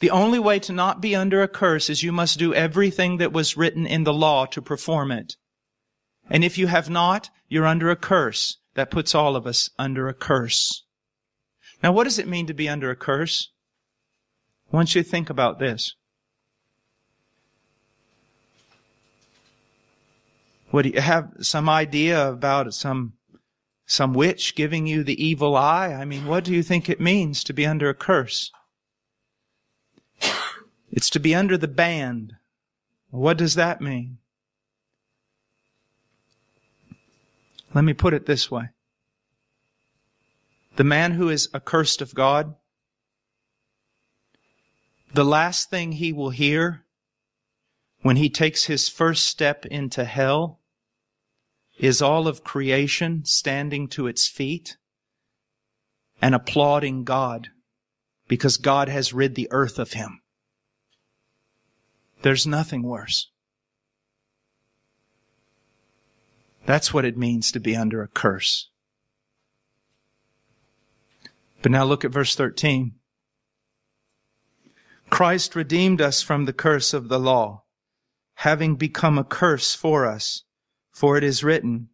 The only way to not be under a curse is you must do everything that was written in the law to perform it. And if you have not, you're under a curse. That puts all of us under a curse. Now, what does it mean to be under a curse? I want you to think about this. What, do you have some idea about some witch giving you the evil eye? I mean, what do you think it means to be under a curse? It's to be under the ban. What does that mean? Let me put it this way. The man who is accursed of God, the last thing he will hear when he takes his first step into hell is all of creation standing to its feet and applauding God because God has rid the earth of him. There's nothing worse. That's what it means to be under a curse. But now look at verse 13. Christ redeemed us from the curse of the law, having become a curse for us. For it is written,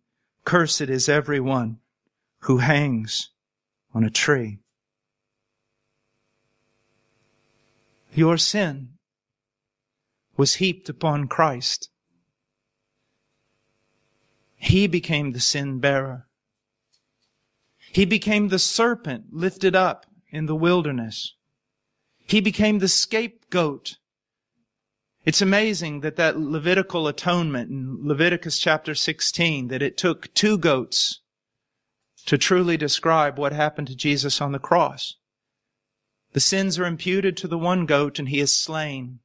cursed is everyone who hangs on a tree. Your sin was heaped upon Christ. He became the sin bearer. He became the serpent lifted up in the wilderness. He became the scapegoat. It's amazing that Levitical atonement in Leviticus chapter 16, that it took 2 goats to truly describe what happened to Jesus on the cross. The sins are imputed to the 1 goat and he is slain,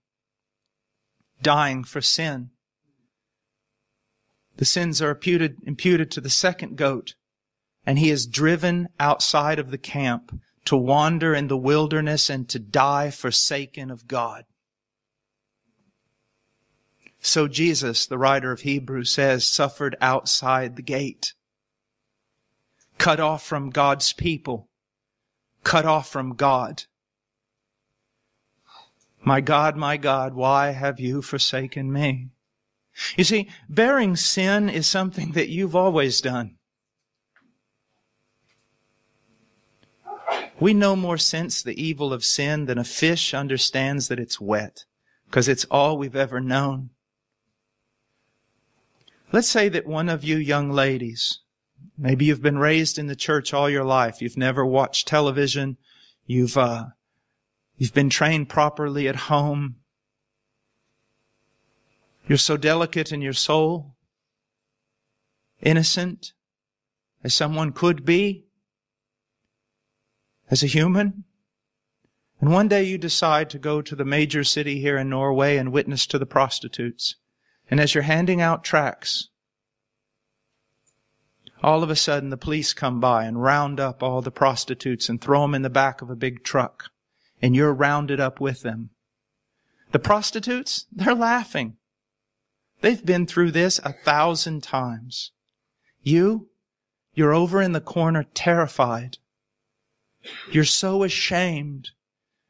dying for sin. The sins are imputed to the 2nd goat. And he is driven outside of the camp to wander in the wilderness and to die forsaken of God. So Jesus, the writer of Hebrews, says, suffered outside the gate, cut off from God's people, cut off from God. My God, why have you forsaken me? You see, bearing sin is something that you've always done. We know more sense the evil of sin than a fish understands that it's wet, because it's all we've ever known. Let's say that one of you young ladies, maybe you've been raised in the church all your life, you've never watched television, you've been trained properly at home, you're so delicate in your soul, innocent as someone could be, as a human, and one day you decide to go to the major city here in Norway and witness to the prostitutes. And as you're handing out tracts, all of a sudden the police come by and round up all the prostitutes and throw them in the back of a big truck. And you're rounded up with them. The prostitutes, they're laughing. They've been through this 1,000 times. You're over in the corner terrified. You're so ashamed.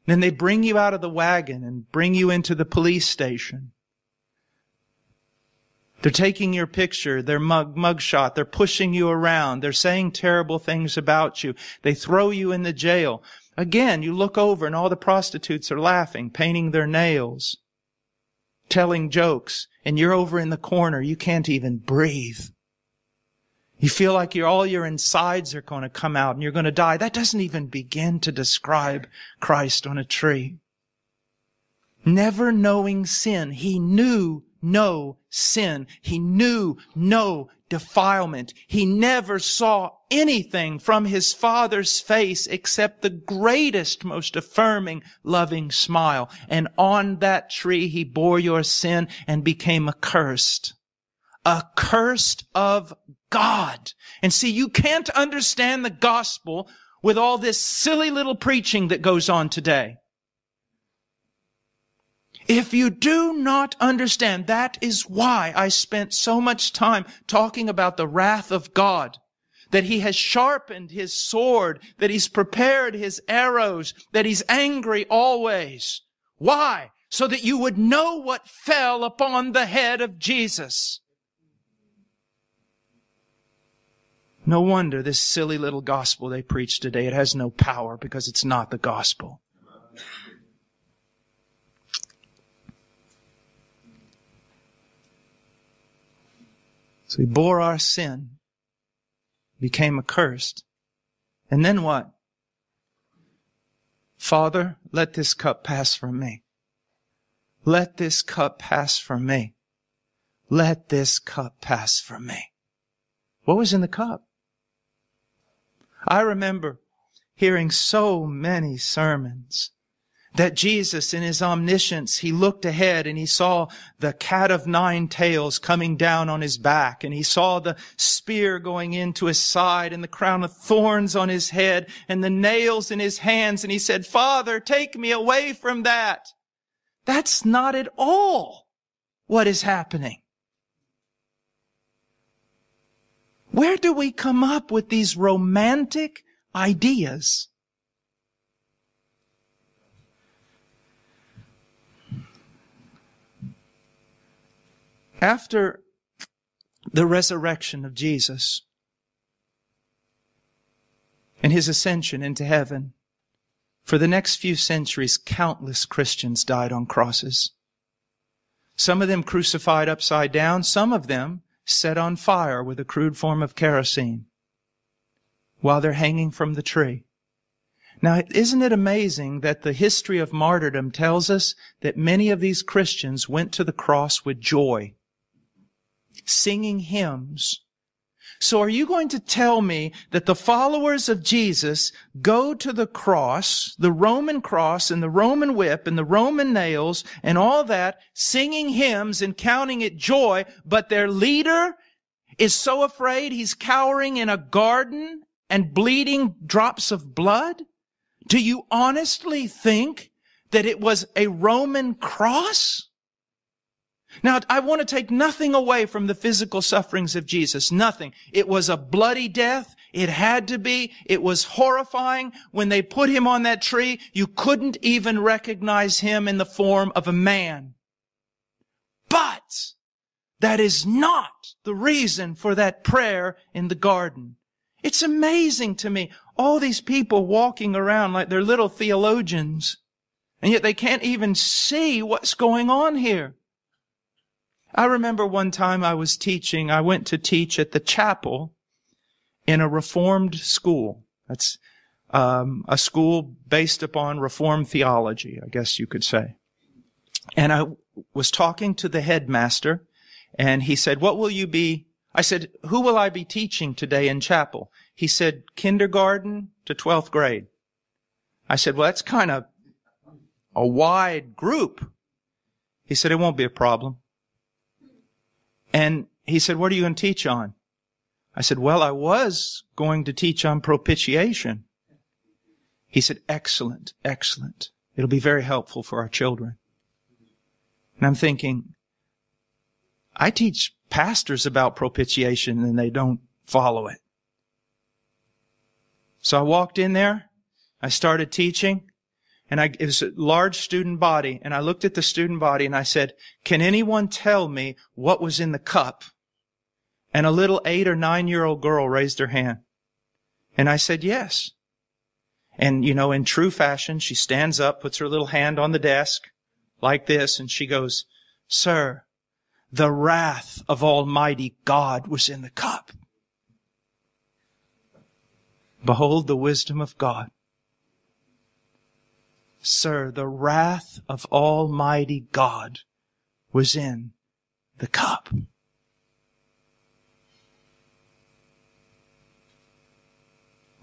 Then they bring you out of the wagon and bring you into the police station. They're taking your picture, their mugshot. They're pushing you around. They're saying terrible things about you. They throw you in the jail. Again, you look over and all the prostitutes are laughing, painting their nails, telling jokes, and you're over in the corner. You can't even breathe. You feel like all your insides are going to come out and you're going to die. That doesn't even begin to describe Christ on a tree. Never knowing sin. He knew no sin. He knew no defilement. He never saw anything from his Father's face except the greatest, most affirming, loving smile. And on that tree he bore your sin and became accursed. Accursed of God. And see, you can't understand the gospel with all this silly little preaching that goes on today. If you do not understand, that is why I spent so much time talking about the wrath of God, that he has sharpened his sword, that he's prepared his arrows, that he's angry always. Why? So that you would know what fell upon the head of Jesus. No wonder this silly little gospel they preach today, it has no power because it's not the gospel. So he bore our sin, became accursed. And then what? Father, let this cup pass from me. Let this cup pass from me. Let this cup pass from me. What was in the cup? I remember hearing so many sermons that Jesus, in his omniscience, he looked ahead and he saw the cat of nine tails coming down on his back, and he saw the spear going into his side and the crown of thorns on his head and the nails in his hands, and he said, Father, take me away from that. That's not at all what is happening. Where do we come up with these romantic ideas? After the resurrection of Jesus and his ascension into heaven, for the next few centuries, countless Christians died on crosses. Some of them crucified upside down, some of them set on fire with a crude form of kerosene while they're hanging from the tree. Now, isn't it amazing that the history of martyrdom tells us that many of these Christians went to the cross with joy, singing hymns? So are you going to tell me that the followers of Jesus go to the cross, the Roman cross and the Roman whip and the Roman nails and all that, singing hymns and counting it joy, but their leader is so afraid he's cowering in a garden and bleeding drops of blood? Do you honestly think that it was a Roman cross? Now, I want to take nothing away from the physical sufferings of Jesus. Nothing. It was a bloody death. It had to be. It was horrifying. When they put him on that tree, you couldn't even recognize him in the form of a man. But that is not the reason for that prayer in the garden. It's amazing to me. All these people walking around like they're little theologians, and yet they can't even see what's going on here. I remember one time I was teaching, I went to teach at the chapel in a Reformed school. That's a school based upon Reformed theology, I guess you could say. And I was talking to the headmaster, and he said, what will you be? I said, who will I be teaching today in chapel? He said, kindergarten to 12th grade. I said, well, that's kind of a wide group. He said, it won't be a problem. And he said, what are you going to teach on? I said, well, I was going to teach on propitiation. He said, excellent, excellent. It'll be very helpful for our children. And I'm thinking, I teach pastors about propitiation and they don't follow it. So I walked in there, I started teaching, and it was a large student body, and I looked at the student body and I said, can anyone tell me what was in the cup? And a little 8 or 9-year-old girl raised her hand. And I said, yes. And, you know, in true fashion, she stands up, puts her little hand on the desk like this, and she goes, sir, the wrath of Almighty God was in the cup. Behold the wisdom of God. Sir, the wrath of Almighty God was in the cup.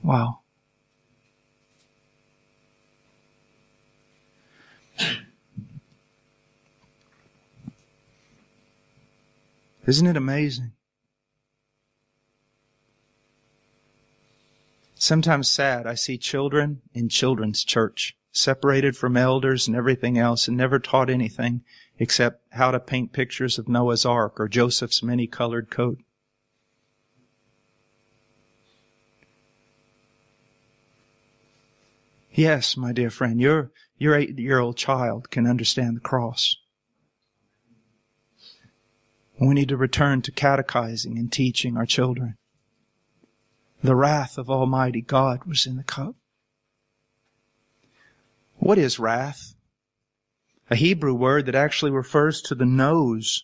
Wow. Isn't it amazing? sometimes sad, I see children in children's church, separated from elders and everything else, and never taught anything except how to paint pictures of Noah's Ark or Joseph's many-colored coat. Yes, my dear friend, your 8-year-old child can understand the cross. We need to return to catechizing and teaching our children. The wrath of Almighty God was in the cup. What is wrath? A Hebrew word that actually refers to the nose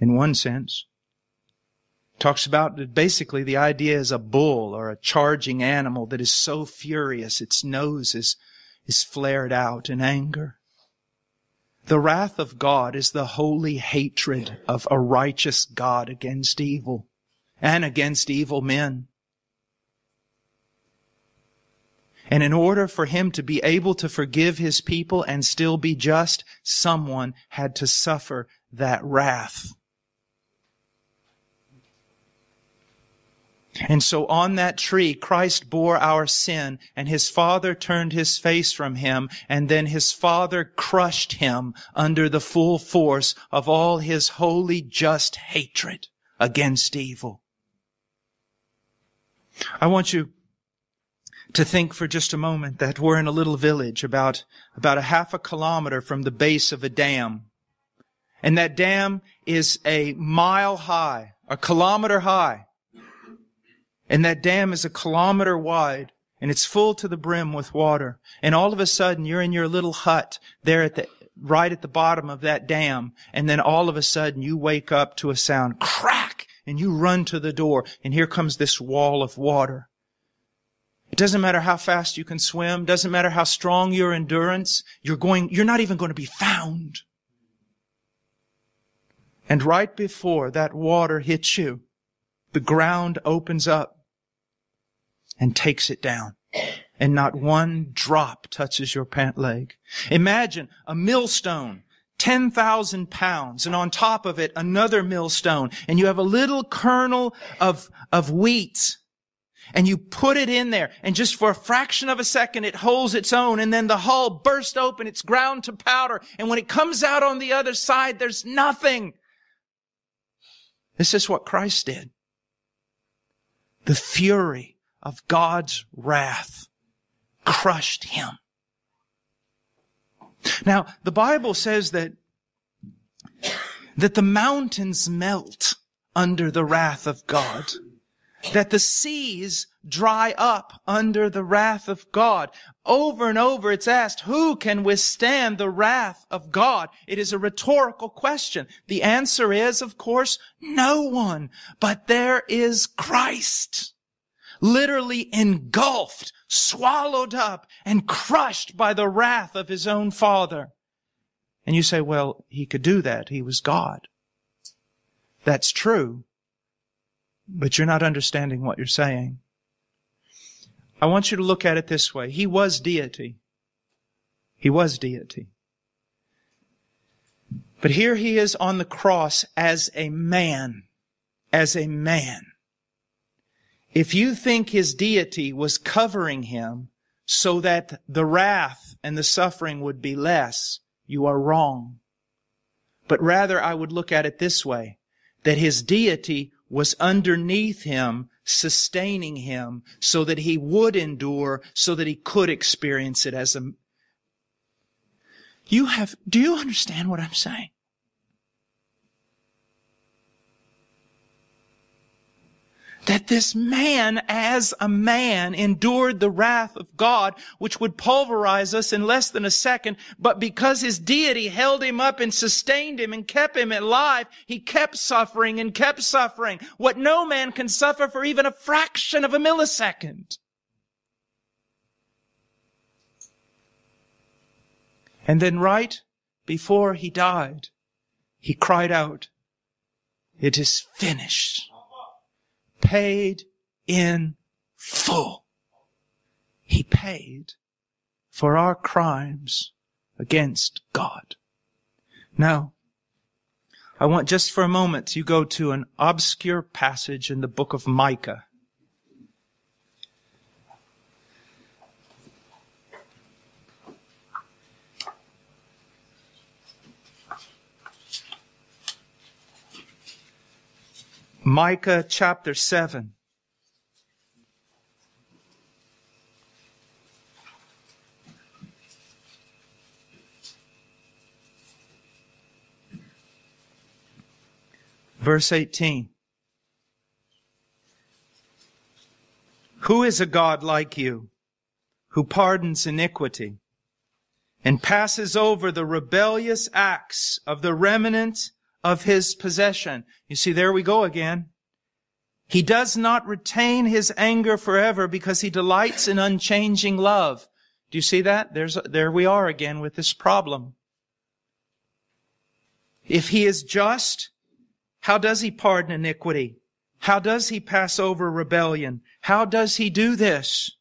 in one sense. Talks about basically the idea is a bull or a charging animal that is so furious its nose is flared out in anger. The wrath of God is the holy hatred of a righteous God against evil and against evil men. And in order for Him to be able to forgive His people and still be just, someone had to suffer that wrath. And so on that tree, Christ bore our sin, and His Father turned His face from Him, and then His Father crushed Him under the full force of all His holy, just hatred against evil. I want you to think for just a moment that we're in a little village about a half a kilometer from the base of a dam. And that dam is a mile high, a kilometer high. And that dam is a kilometer wide, and it's full to the brim with water. And all of a sudden, you're in your little hut there right at the bottom of that dam. And then all of a sudden, you wake up to a sound, crack, and you run to the door. And here comes this wall of water. It doesn't matter how fast you can swim. Doesn't matter how strong your endurance. You're not even going to be found. And right before that water hits you, the ground opens up and takes it down. And not one drop touches your pant leg. Imagine a millstone, 10,000 pounds, and on top of it, another millstone. And you have a little kernel of wheat. And you put it in there, and just for a fraction of a second, it holds its own, and then the hull bursts open, it's ground to powder, and when it comes out on the other side, there's nothing. This is what Christ did. The fury of God's wrath crushed Him. Now, the Bible says that the mountains melt under the wrath of God, that the seas dry up under the wrath of God. Over and over it's asked, who can withstand the wrath of God? It is a rhetorical question. The answer is, of course, no one. But there is Christ, literally engulfed, swallowed up, and crushed by the wrath of His own Father. And you say, well, He could do that. He was God. That's true. But you're not understanding what you're saying. I want you to look at it this way. He was deity. He was deity. But here He is on the cross as a man. As a man. If you think His deity was covering Him so that the wrath and the suffering would be less, you are wrong. But rather, I would look at it this way, that His deity was underneath Him, sustaining Him, so that He would endure, so that He could experience it as a... Do you understand what I'm saying? That this man, as a man, endured the wrath of God, which would pulverize us in less than a second, but because His deity held Him up and sustained Him and kept Him alive, He kept suffering and kept suffering what no man can suffer for even a fraction of a millisecond. And then right before He died, He cried out, "It is finished." Paid in full. He paid for our crimes against God. Now, I want just for a moment you go to an obscure passage in the book of Micah. Micah chapter 7. Verse 18. Who is a God like you, who pardons iniquity and passes over the rebellious acts of the remnant of his possession? You see, there we go again. He does not retain his anger forever because he delights in unchanging love. Do you see that? There we are again with this problem. If he is just, how does he pardon iniquity? How does he pass over rebellion? How does he do this?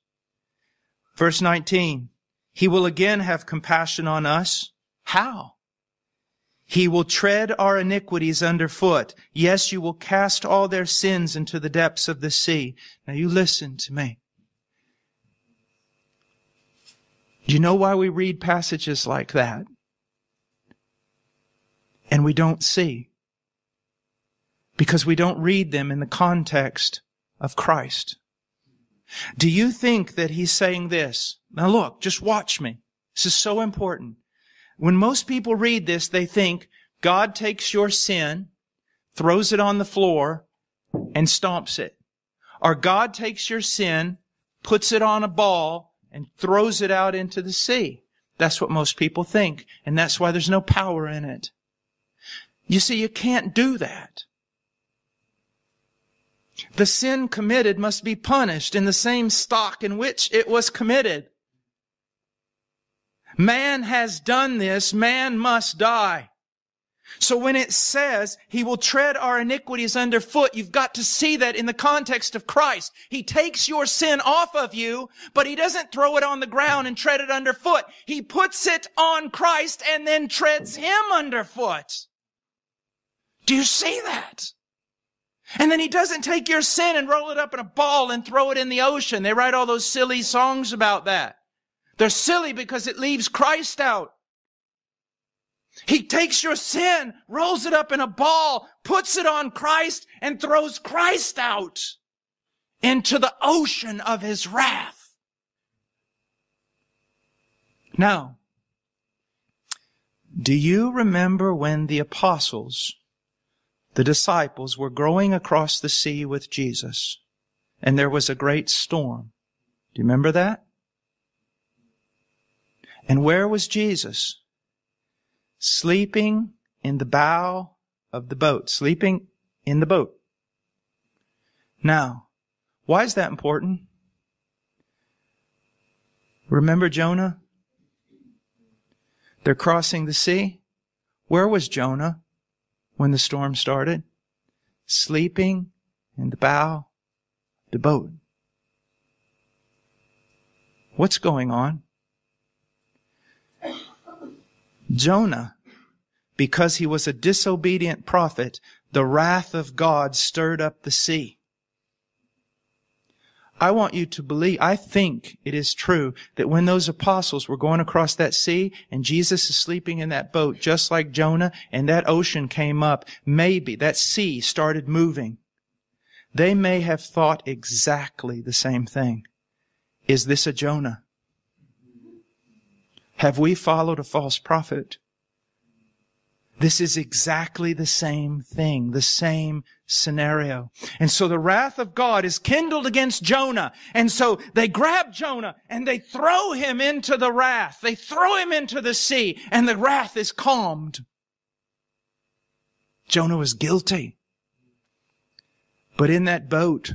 Verse 19, he will again have compassion on us. How? He will tread our iniquities underfoot. Yes, you will cast all their sins into the depths of the sea. Now you listen to me. Do you know why we read passages like that? And we don't see. Because we don't read them in the context of Christ. Do you think that he's saying this? Now look, just watch me. This is so important. When most people read this, they think God takes your sin, throws it on the floor, and stomps it. Or God takes your sin, puts it on a ball, and throws it out into the sea. That's what most people think, and that's why there's no power in it. You see, you can't do that. The sin committed must be punished in the same stock in which it was committed. Man has done this, man must die. So when it says he will tread our iniquities underfoot, you've got to see that in the context of Christ. He takes your sin off of you, but he doesn't throw it on the ground and tread it underfoot. He puts it on Christ and then treads him underfoot. Do you see that? And then he doesn't take your sin and roll it up in a ball and throw it in the ocean. They write all those silly songs about that. They're silly because it leaves Christ out. He takes your sin, rolls it up in a ball, puts it on Christ, and throws Christ out into the ocean of his wrath. Now, do you remember when the apostles, the disciples, were going across the sea with Jesus, and there was a great storm? Do you remember that? And where was Jesus? Sleeping in the bow of the boat. Sleeping in the boat. Now, why is that important? Remember Jonah? They're crossing the sea. Where was Jonah when the storm started? Sleeping in the bow of the boat. What's going on? Jonah, because he was a disobedient prophet, the wrath of God stirred up the sea. I want you to believe, I think it is true, that when those apostles were going across that sea and Jesus is sleeping in that boat just like Jonah, and that ocean came up, maybe that sea started moving, they may have thought exactly the same thing. Is this a Jonah? Have we followed a false prophet? This is exactly the same thing, the same scenario. And so the wrath of God is kindled against Jonah. And so they grab Jonah and they throw him into the wrath. They throw him into the sea and the wrath is calmed. Jonah was guilty. But in that boat,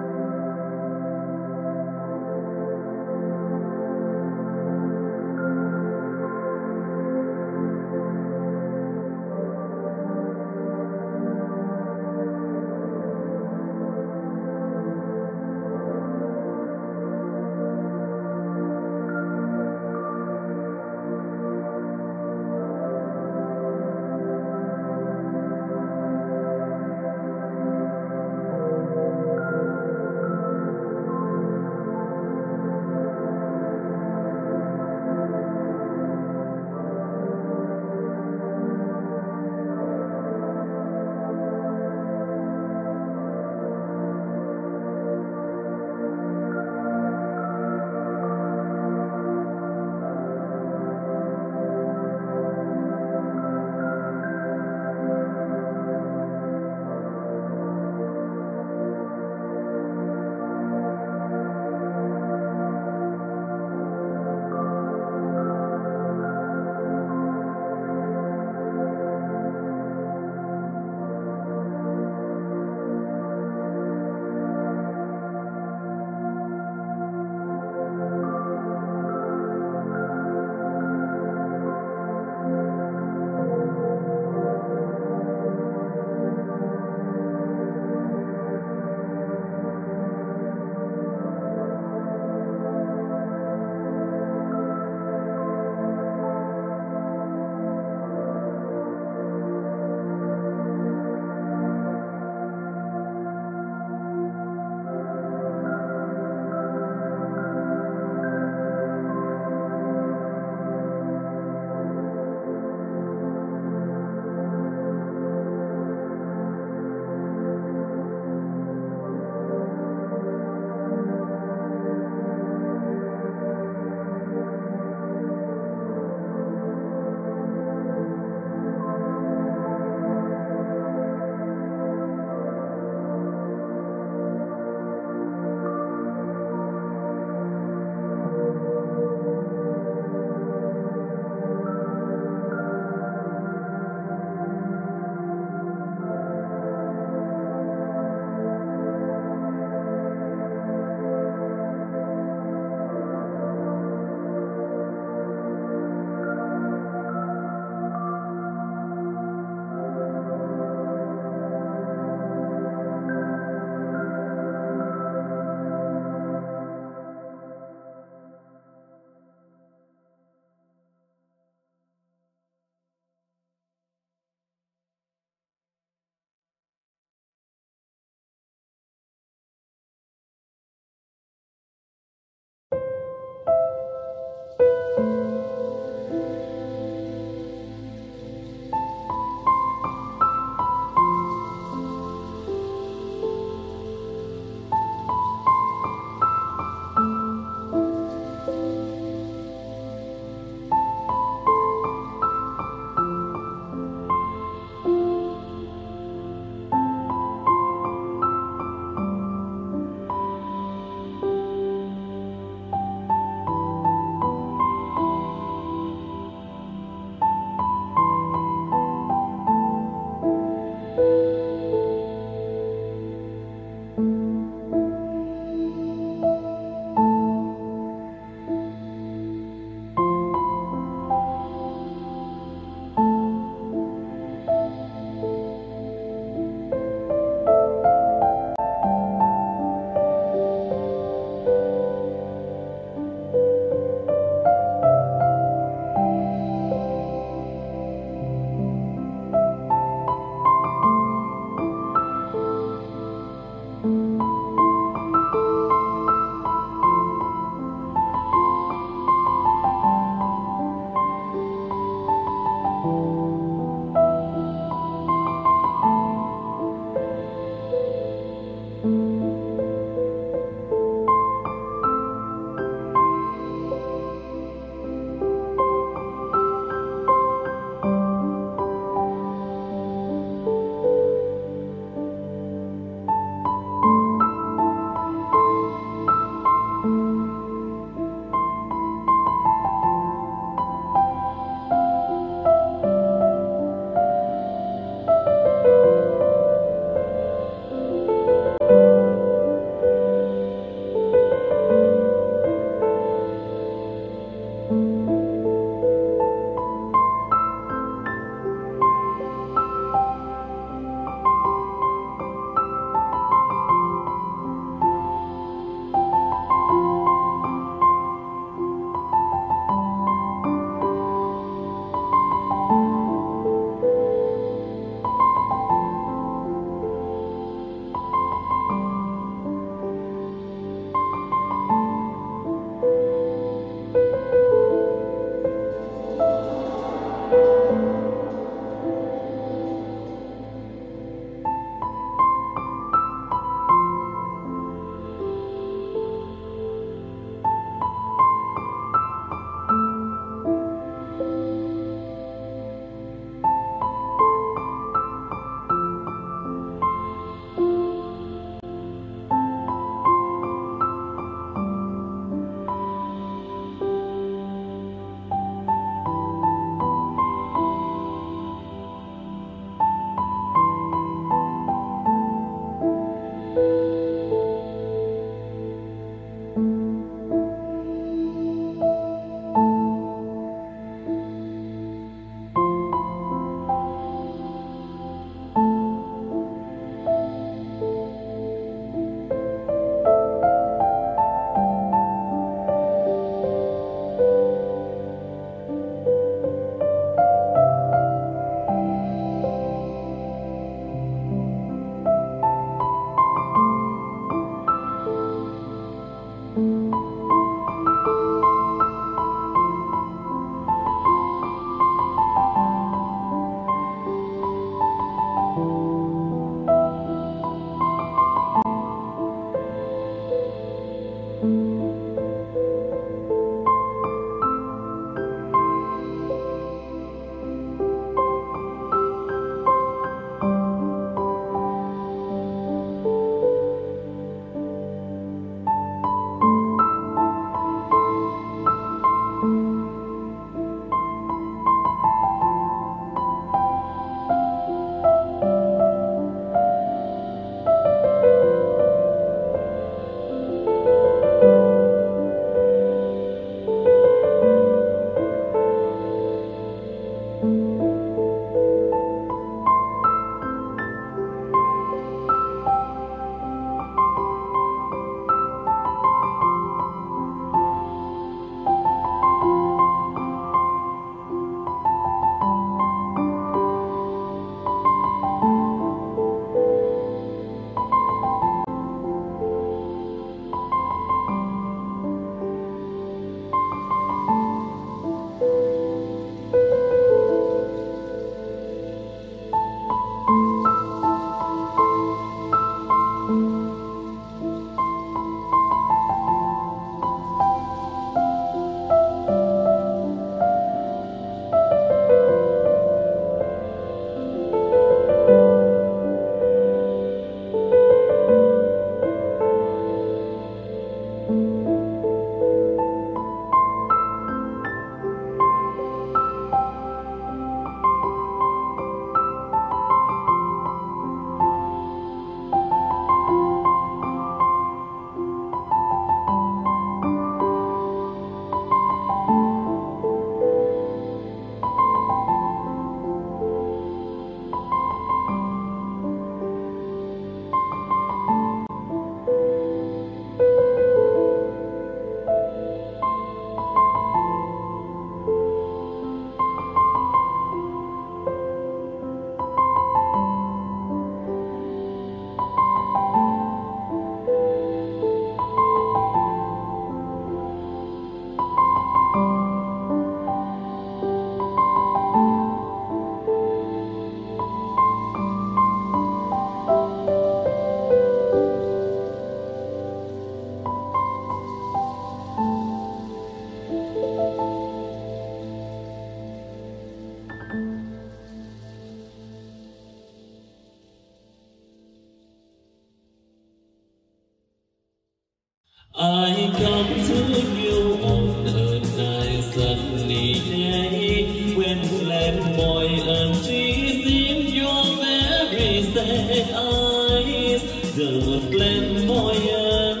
come to you on a nice sunny day when flamboyancy seems your very sad eyes. The flamboyant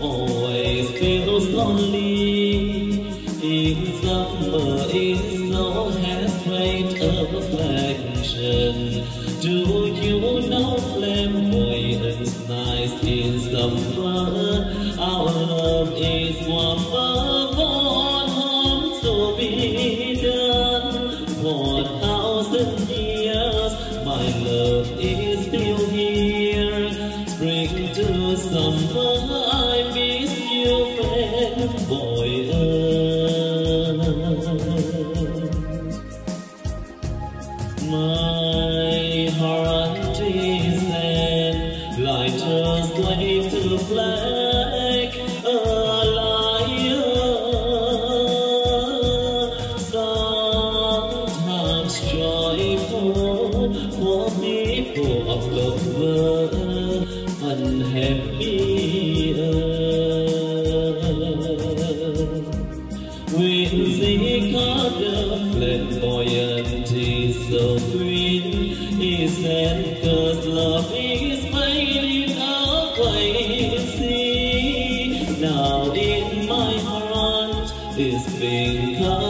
always feels lonely in summer. It snow has played a reflection. Do you know flamboyance nice in summer? Our love is one for home to be done. 4,000 years, my love is still here. Spring to summer, I miss you, flamboyant. My heart is sad, lighters play to fly. Flamboyant is so green, is that cause love is fading out like sea. Now in my heart is being cut.